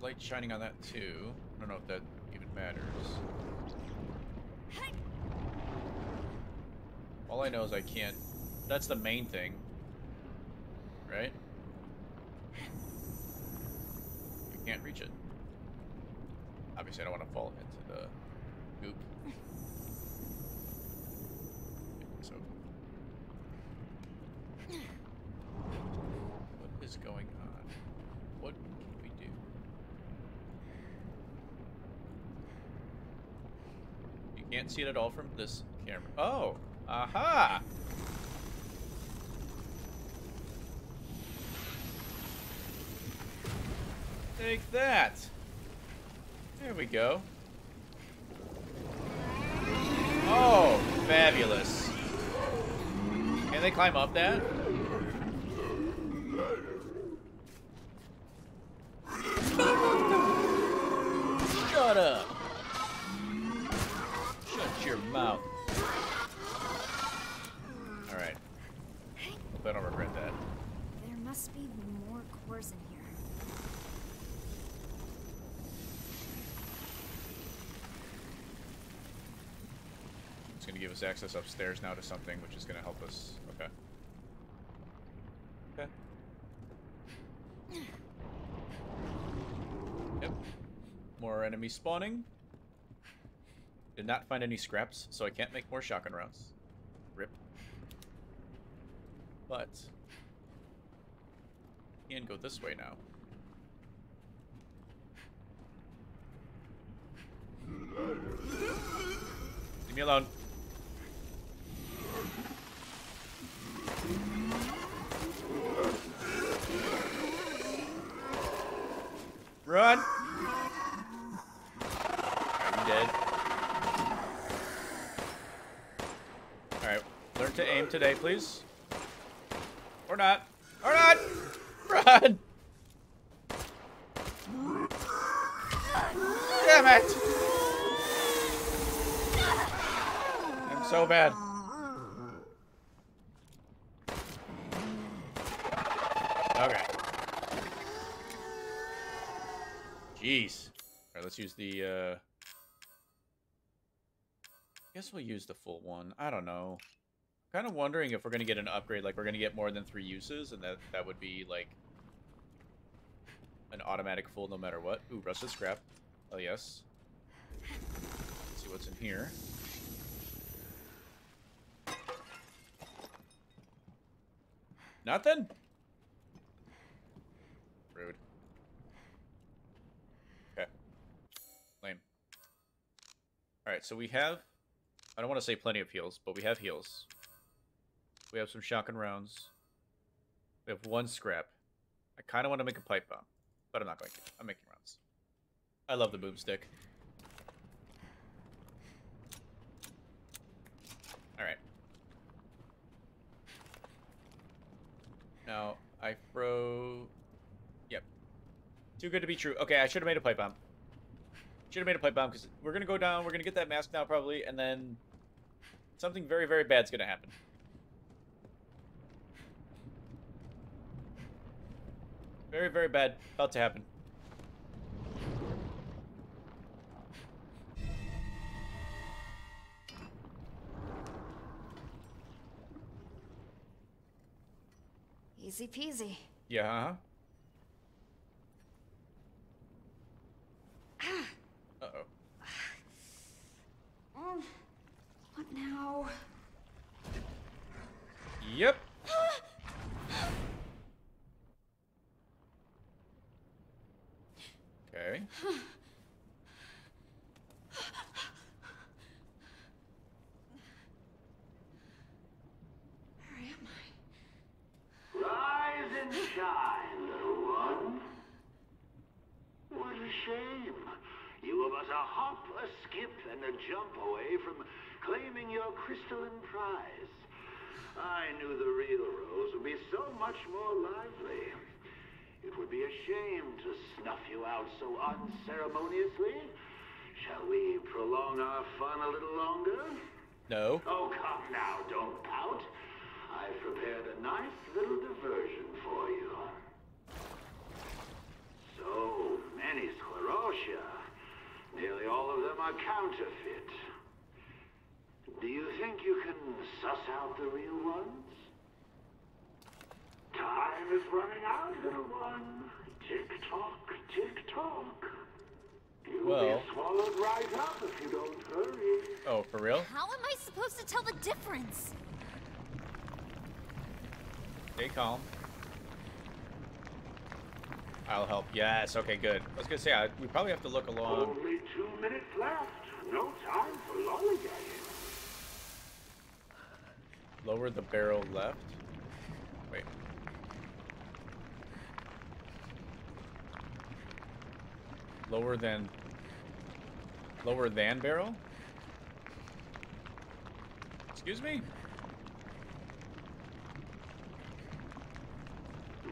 Light shining on that too. I don't know if that even matters. All I know is I can't, that's the main thing, right? I can't reach it. Obviously, I don't want to fall into the goop. So, what is going on? What can we do? You can't see it at all from this camera. Oh, aha! Take that. There we go. Oh, fabulous. Can they climb up that? Shut up. Shut your mouth. All right. Hope I don't regret that. There must be more cores in here. It's going to give us access upstairs now to something, which is going to help us. Okay. Okay. Yep. More enemies spawning. Did not find any scraps, so I can't make more shotgun rounds. Rip. But I can go this way now. Leave me alone. Run! I'm dead. Alright, learn to aim today, please. Or not. Or not! Run! Damn it! I'm so bad. Okay. Jeez. Alright, let's use the, uh... I guess we'll use the full one. I don't know. I'm kind of wondering if we're going to get an upgrade. Like, we're going to get more than three uses, and that, that would be, like, an automatic full no matter what. Ooh, rusted scrap. Oh, yes. Let's see what's in here. Nothing? Rude. Alright, so we have, I don't want to say plenty of heals, but we have heals. We have some shotgun rounds. We have one scrap. I kind of want to make a pipe bomb, but I'm not going to. I'm making rounds. I love the boomstick. Alright. Now, I fro... Yep. Too good to be true. Okay, I should have made a pipe bomb. Should have made a pipe bomb, because we're going to go down, we're going to get that mask now, probably, and then something very, very bad's going to happen. Very, very bad about to happen. Easy peasy. Yeah. Now. Yep. Okay. Where am I? Rise and shine, little one. What a shame. You of us a hop, a skip, and a jump away from claiming your crystalline prize. I knew the real Rose would be so much more lively. It would be a shame to snuff you out so unceremoniously. Shall we prolong our fun a little longer? No. Oh, come now, don't pout. I've prepared a nice little diversion for you. So many Sklerosha. Nearly all of them are counterfeit. Do you think you can suss out the real ones? Time is running out, little one. Tick-tock, tick-tock. You'll well. be swallowed right up if you don't hurry. Oh, for real? How am I supposed to tell the difference? Stay calm. I'll help. Yes, okay, good. I was going to say, I, we probably have to look along. Only two minutes left. No time for lollygagging. Lower the barrel left. Wait. Lower than... Lower than barrel? Excuse me?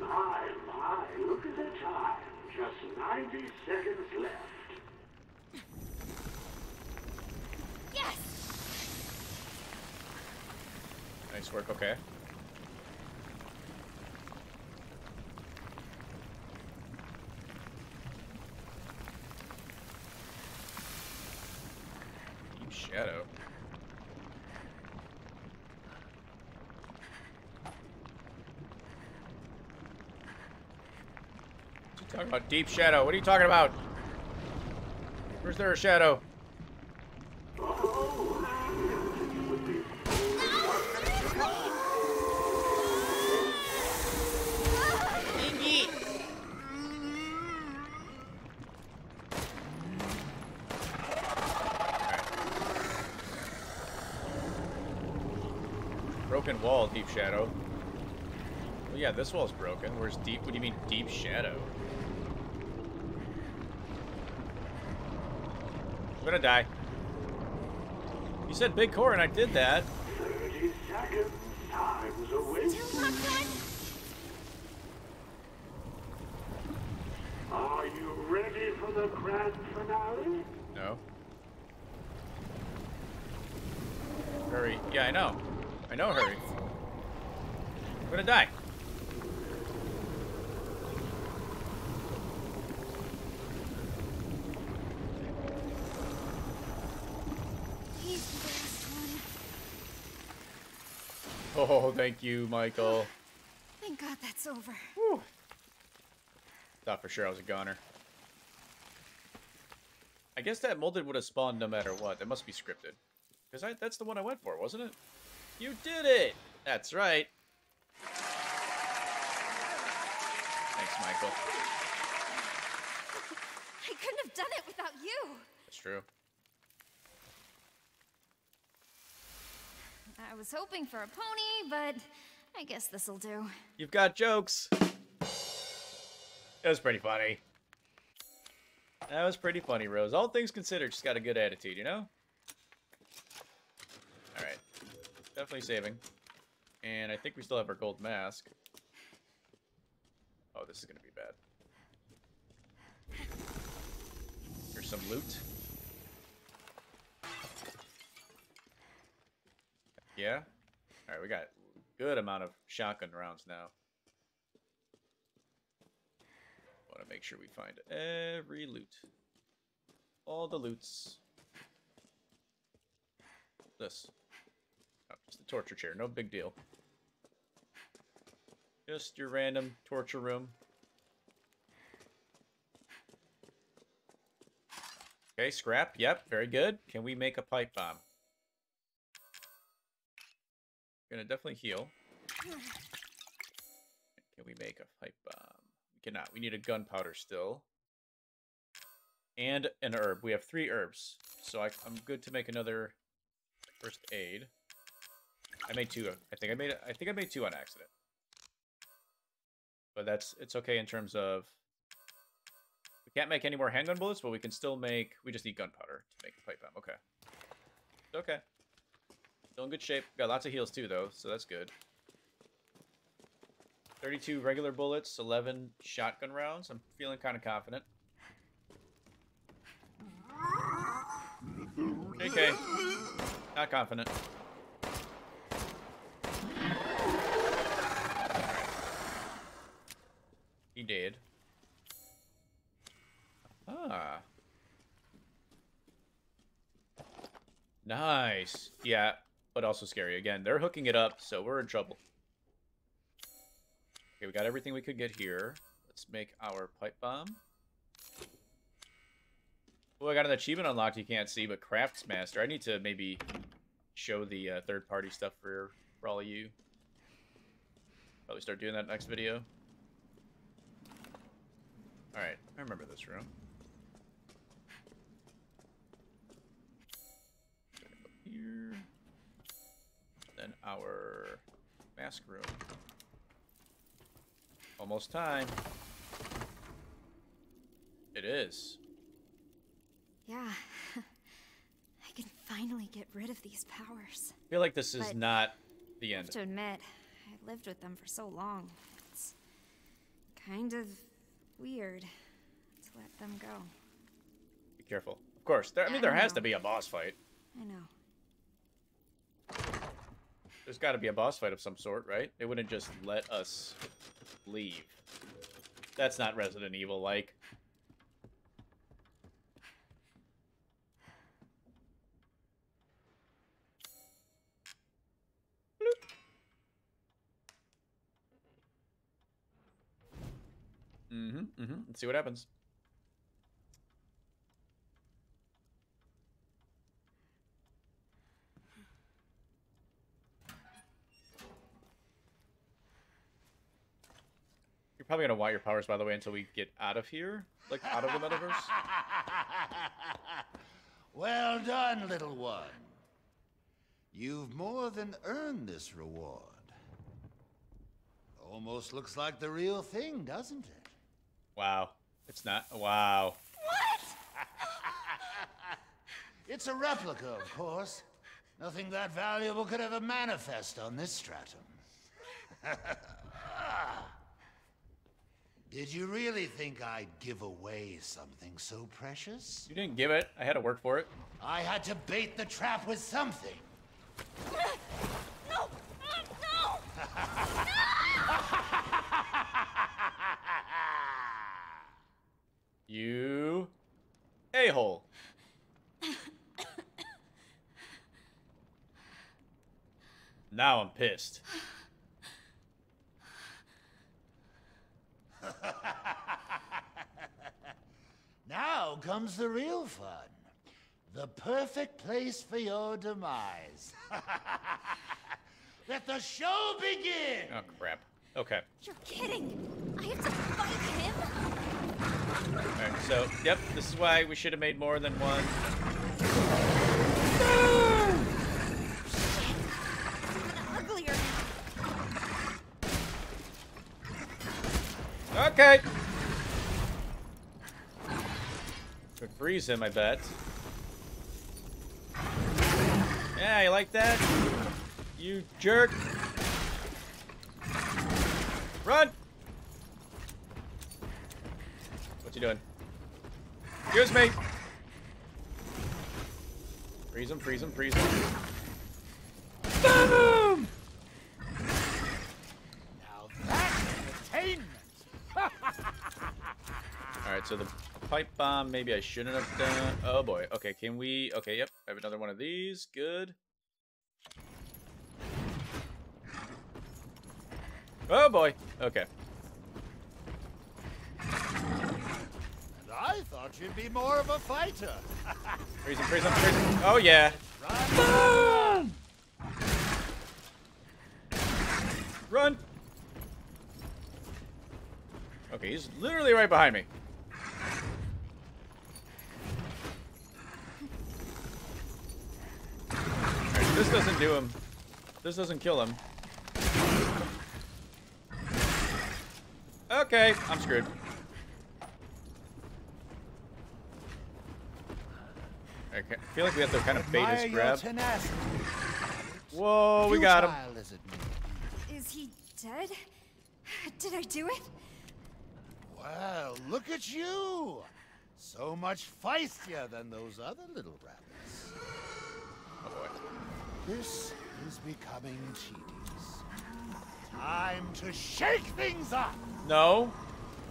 My, my, look at the time. Just ninety seconds left. Yes! Nice work, okay. Shadow. What are you talking about? Deep shadow. What are you talking about? Where's there a shadow? Wall, deep shadow. Well, yeah, this wall's broken. Where's deep? What do you mean, deep shadow? I'm gonna die. You said big core, and I did that. thirty seconds. Time's a waste. Are you ready for the grand finale? No. Hurry. Yeah, I know. I know, hurry. I'm gonna die. He's the last one. Oh, thank you, Michael. Thank God that's over. Whew. Thought for sure I was a goner. I guess that molded would have spawned no matter what. That must be scripted. Because I, that's the one I went for, wasn't it? You did it! That's right. Thanks, Michael. I couldn't have done it without you. That's true. I was hoping for a pony, but I guess this'll do. You've got jokes. That was pretty funny. That was pretty funny, Rose. All things considered, she's got a good attitude, you know? Definitely saving. And I think we still have our gold mask. Oh, this is gonna be bad. Here's some loot. Yeah? Alright, we got a good amount of shotgun rounds now. Wanna make sure we find every loot. All the loots. This. Oh, it's the torture chair, no big deal. Just your random torture room. Okay, scrap. Yep, very good. Can we make a pipe bomb? Gonna definitely heal. Can we make a pipe bomb? We cannot. We need a gunpowder still. And an herb. We have three herbs. So I, I'm good to make another first aid. I made two. I think I made. I think I made two on accident. But that's it's okay in terms of we can't make any more handgun bullets, but we can still make. We just need gunpowder to make a pipe bomb. Okay. It's okay. Still in good shape. Got lots of heals too, though, so that's good. thirty-two regular bullets, eleven shotgun rounds. I'm feeling kind of confident. Okay. Not confident. He did. Ah. Nice. Yeah, but also scary. Again, they're hooking it up, so we're in trouble. Okay, we got everything we could get here. Let's make our pipe bomb. Oh, I got an achievement unlocked you can't see, but Craftsmaster. I need to maybe show the uh, third-party stuff for, for all of you. Probably start doing that next video. Alright, I remember this room. Up here. Then our mask room. Almost time. It is. Yeah. I can finally get rid of these powers. I feel like this is but not the end. I have to admit, I've lived with them for so long. It's kind of weird to let them go. Be careful. Of course. There, I mean, I there has know. to be a boss fight. I know. There's got to be a boss fight of some sort, right? They wouldn't just let us leave. That's not Resident Evil-like. Mm-hmm, mm-hmm. Let's see what happens. You're probably gonna want your powers, by the way, until we get out of here. Like, out of the metaverse. Well done, little one. You've more than earned this reward. Almost looks like the real thing, doesn't it? Wow. It's not. Wow. What? It's a replica, of course. Nothing that valuable could ever manifest on this stratum. Did you really think I'd give away something so precious? You didn't give it. I had to work for it. I had to bait the trap with something. No! No! No! You a-hole. Now I'm pissed. Now comes the real fun. The perfect place for your demise. Let the show begin! Oh, crap. Okay. You're kidding. I have to fight him? Alright, so, yep, this is why we should have made more than one. No! Shit. It's even uglier now. Okay. Could freeze him, I bet. Yeah, you like that? You jerk. Run! What you doing? Excuse me! Freeze him, freeze him, freeze him. Boom! Now that's entertainment! Alright, so the pipe bomb, maybe I shouldn't have done. Oh boy, okay, can we... Okay, yep, I have another one of these. Good. Oh boy, okay. I thought you'd be more of a fighter. Freeze him, freeze him, freeze him. Oh, yeah. Run! Run! Okay, he's literally right behind me. Alright, so this doesn't do him. This doesn't kill him. Okay, I'm screwed. I feel like we have to kind of bait his grab. Whoa, we got him. Is he dead? Did I do it? Well, look at you. So much feistier than those other little rabbits. Oh boy. This is becoming tedious. Time to shake things up. No.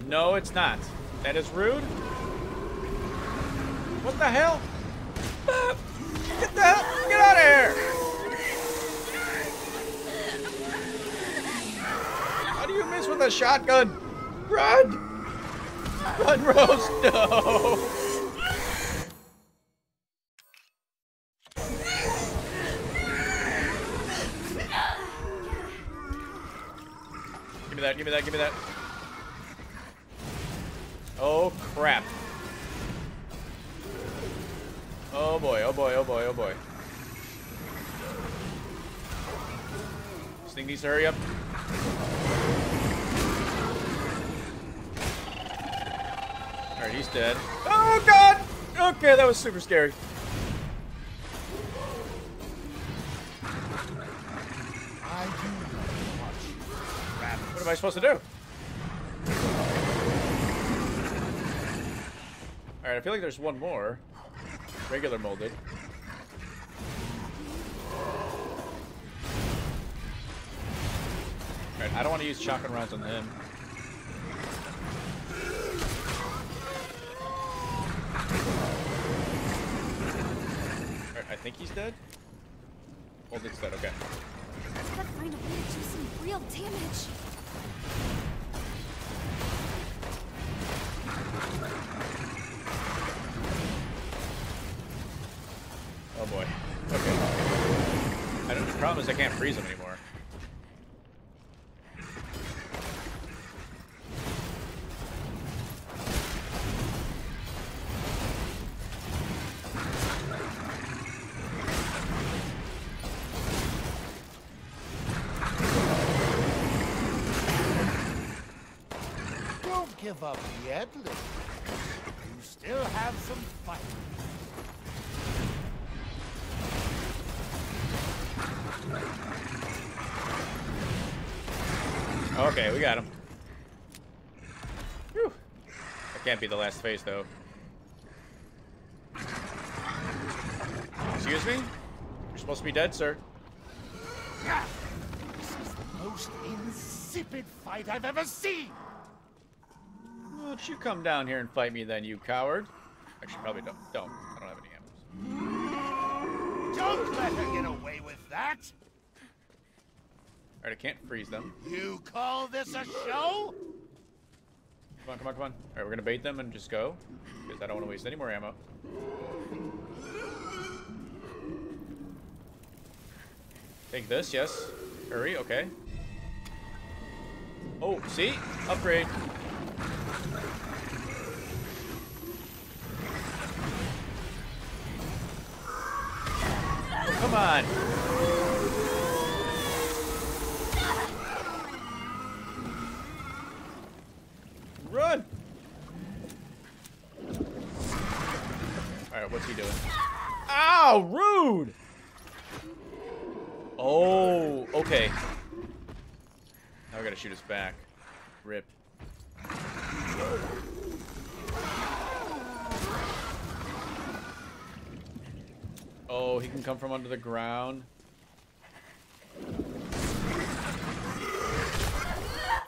No, it's not. That is rude. What the hell? Get the hell, get out of here! How do you miss with a shotgun? Run! Run, Rose! No! Give me that, give me that, give me that. Oh, crap. Oh boy, oh boy, oh boy, oh boy. Stingies, hurry up. Alright, he's dead. Oh god! Okay, that was super scary. What am I supposed to do? Alright, I feel like there's one more. Regular molded. Alright, I don't want to use shotgun rounds on him. Alright, I think he's dead. Molded's dead, okay. I've got to find a way to do some real damage. Oh boy. Okay. I don't, the problem is I can't freeze him anymore. Give up yet, Lily. You still have some fight. Okay, we got him. Whew. That can't be the last phase, though. Excuse me? You're supposed to be dead, sir. This is the most insipid fight I've ever seen. Why don't you come down here and fight me then, you coward? Actually, probably don't. Don't. I don't have any ammo. Don't let her get away with that! Alright, I can't freeze them. You call this a show? Come on, come on, come on. Alright, we're gonna bait them and just go. Because I don't want to waste any more ammo. Take this, yes. Hurry, okay. Oh, see? Upgrade. Oh, come on. Run. All right, what's he doing? Ow, rude. Oh, okay. Now I gotta shoot his back. Rip. Oh, he can come from under the ground.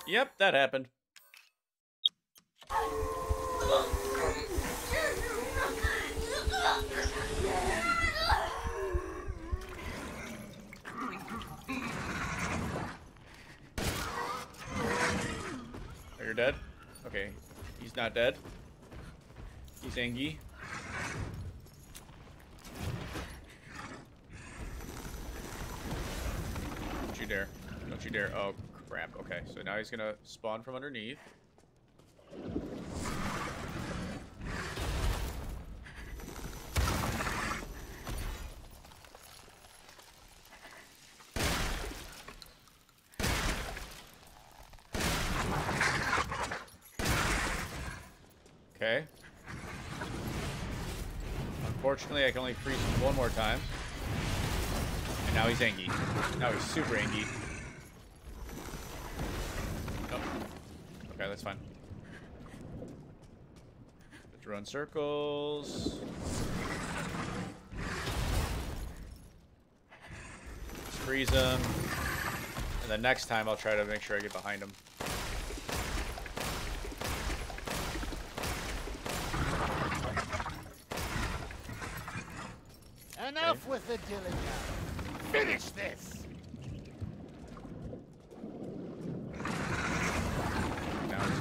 Yep, that happened. Oh, you're dead? Okay, he's not dead. He's angry. Don't you dare. Don't you dare. Oh, crap. Okay, so now he's gonna spawn from underneath. Okay. Unfortunately, I can only freeze him one more time. And now he's angry. Now he's super angry. Oh. Okay, that's fine. Let's run circles. Let's freeze him. And then next time, I'll try to make sure I get behind him. Enough with the dilly-dally. Finish this. Now it's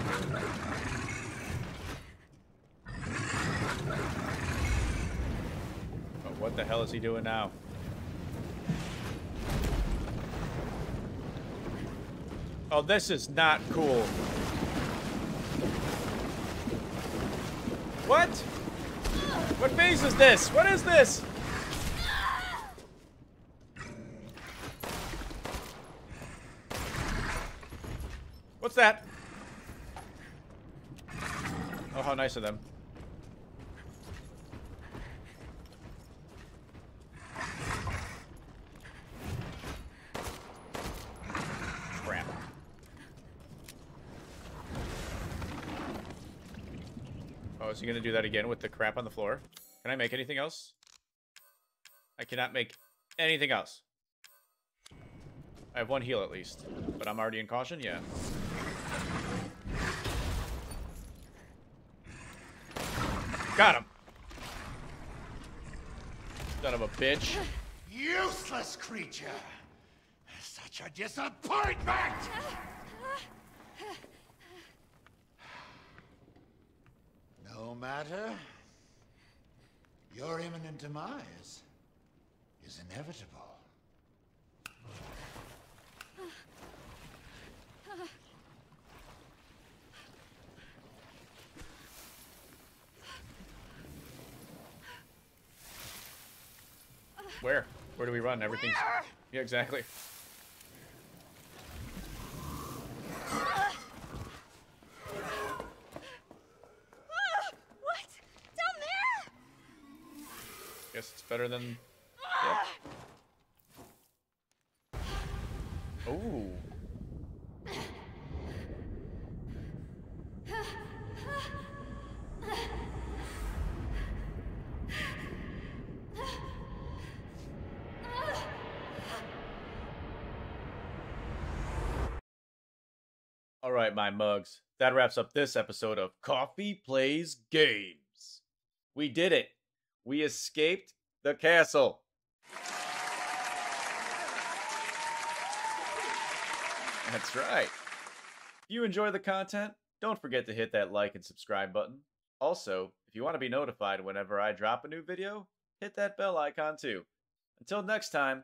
but what the hell is he doing now? Oh, this is not cool. What? What phase is this? What is this? What's that? Oh, how nice of them. Oh, is he gonna do that again with the crap on the floor? Can I make anything else? I cannot make anything else. I have one heal at least, but I'm already in caution? Yeah. Got him! Son of a bitch. Useless creature! Such a disappointment! No matter. Your imminent demise is inevitable. Where? Where do we run? Everything's... Where? Yeah, exactly. It's better than. Yep. Oh. All right, my mugs. That wraps up this episode of Coffee Plays Games. We did it. We escaped the castle. That's right. If you enjoy the content, don't forget to hit that like and subscribe button. Also, if you want to be notified whenever I drop a new video, hit that bell icon too. Until next time,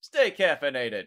stay caffeinated.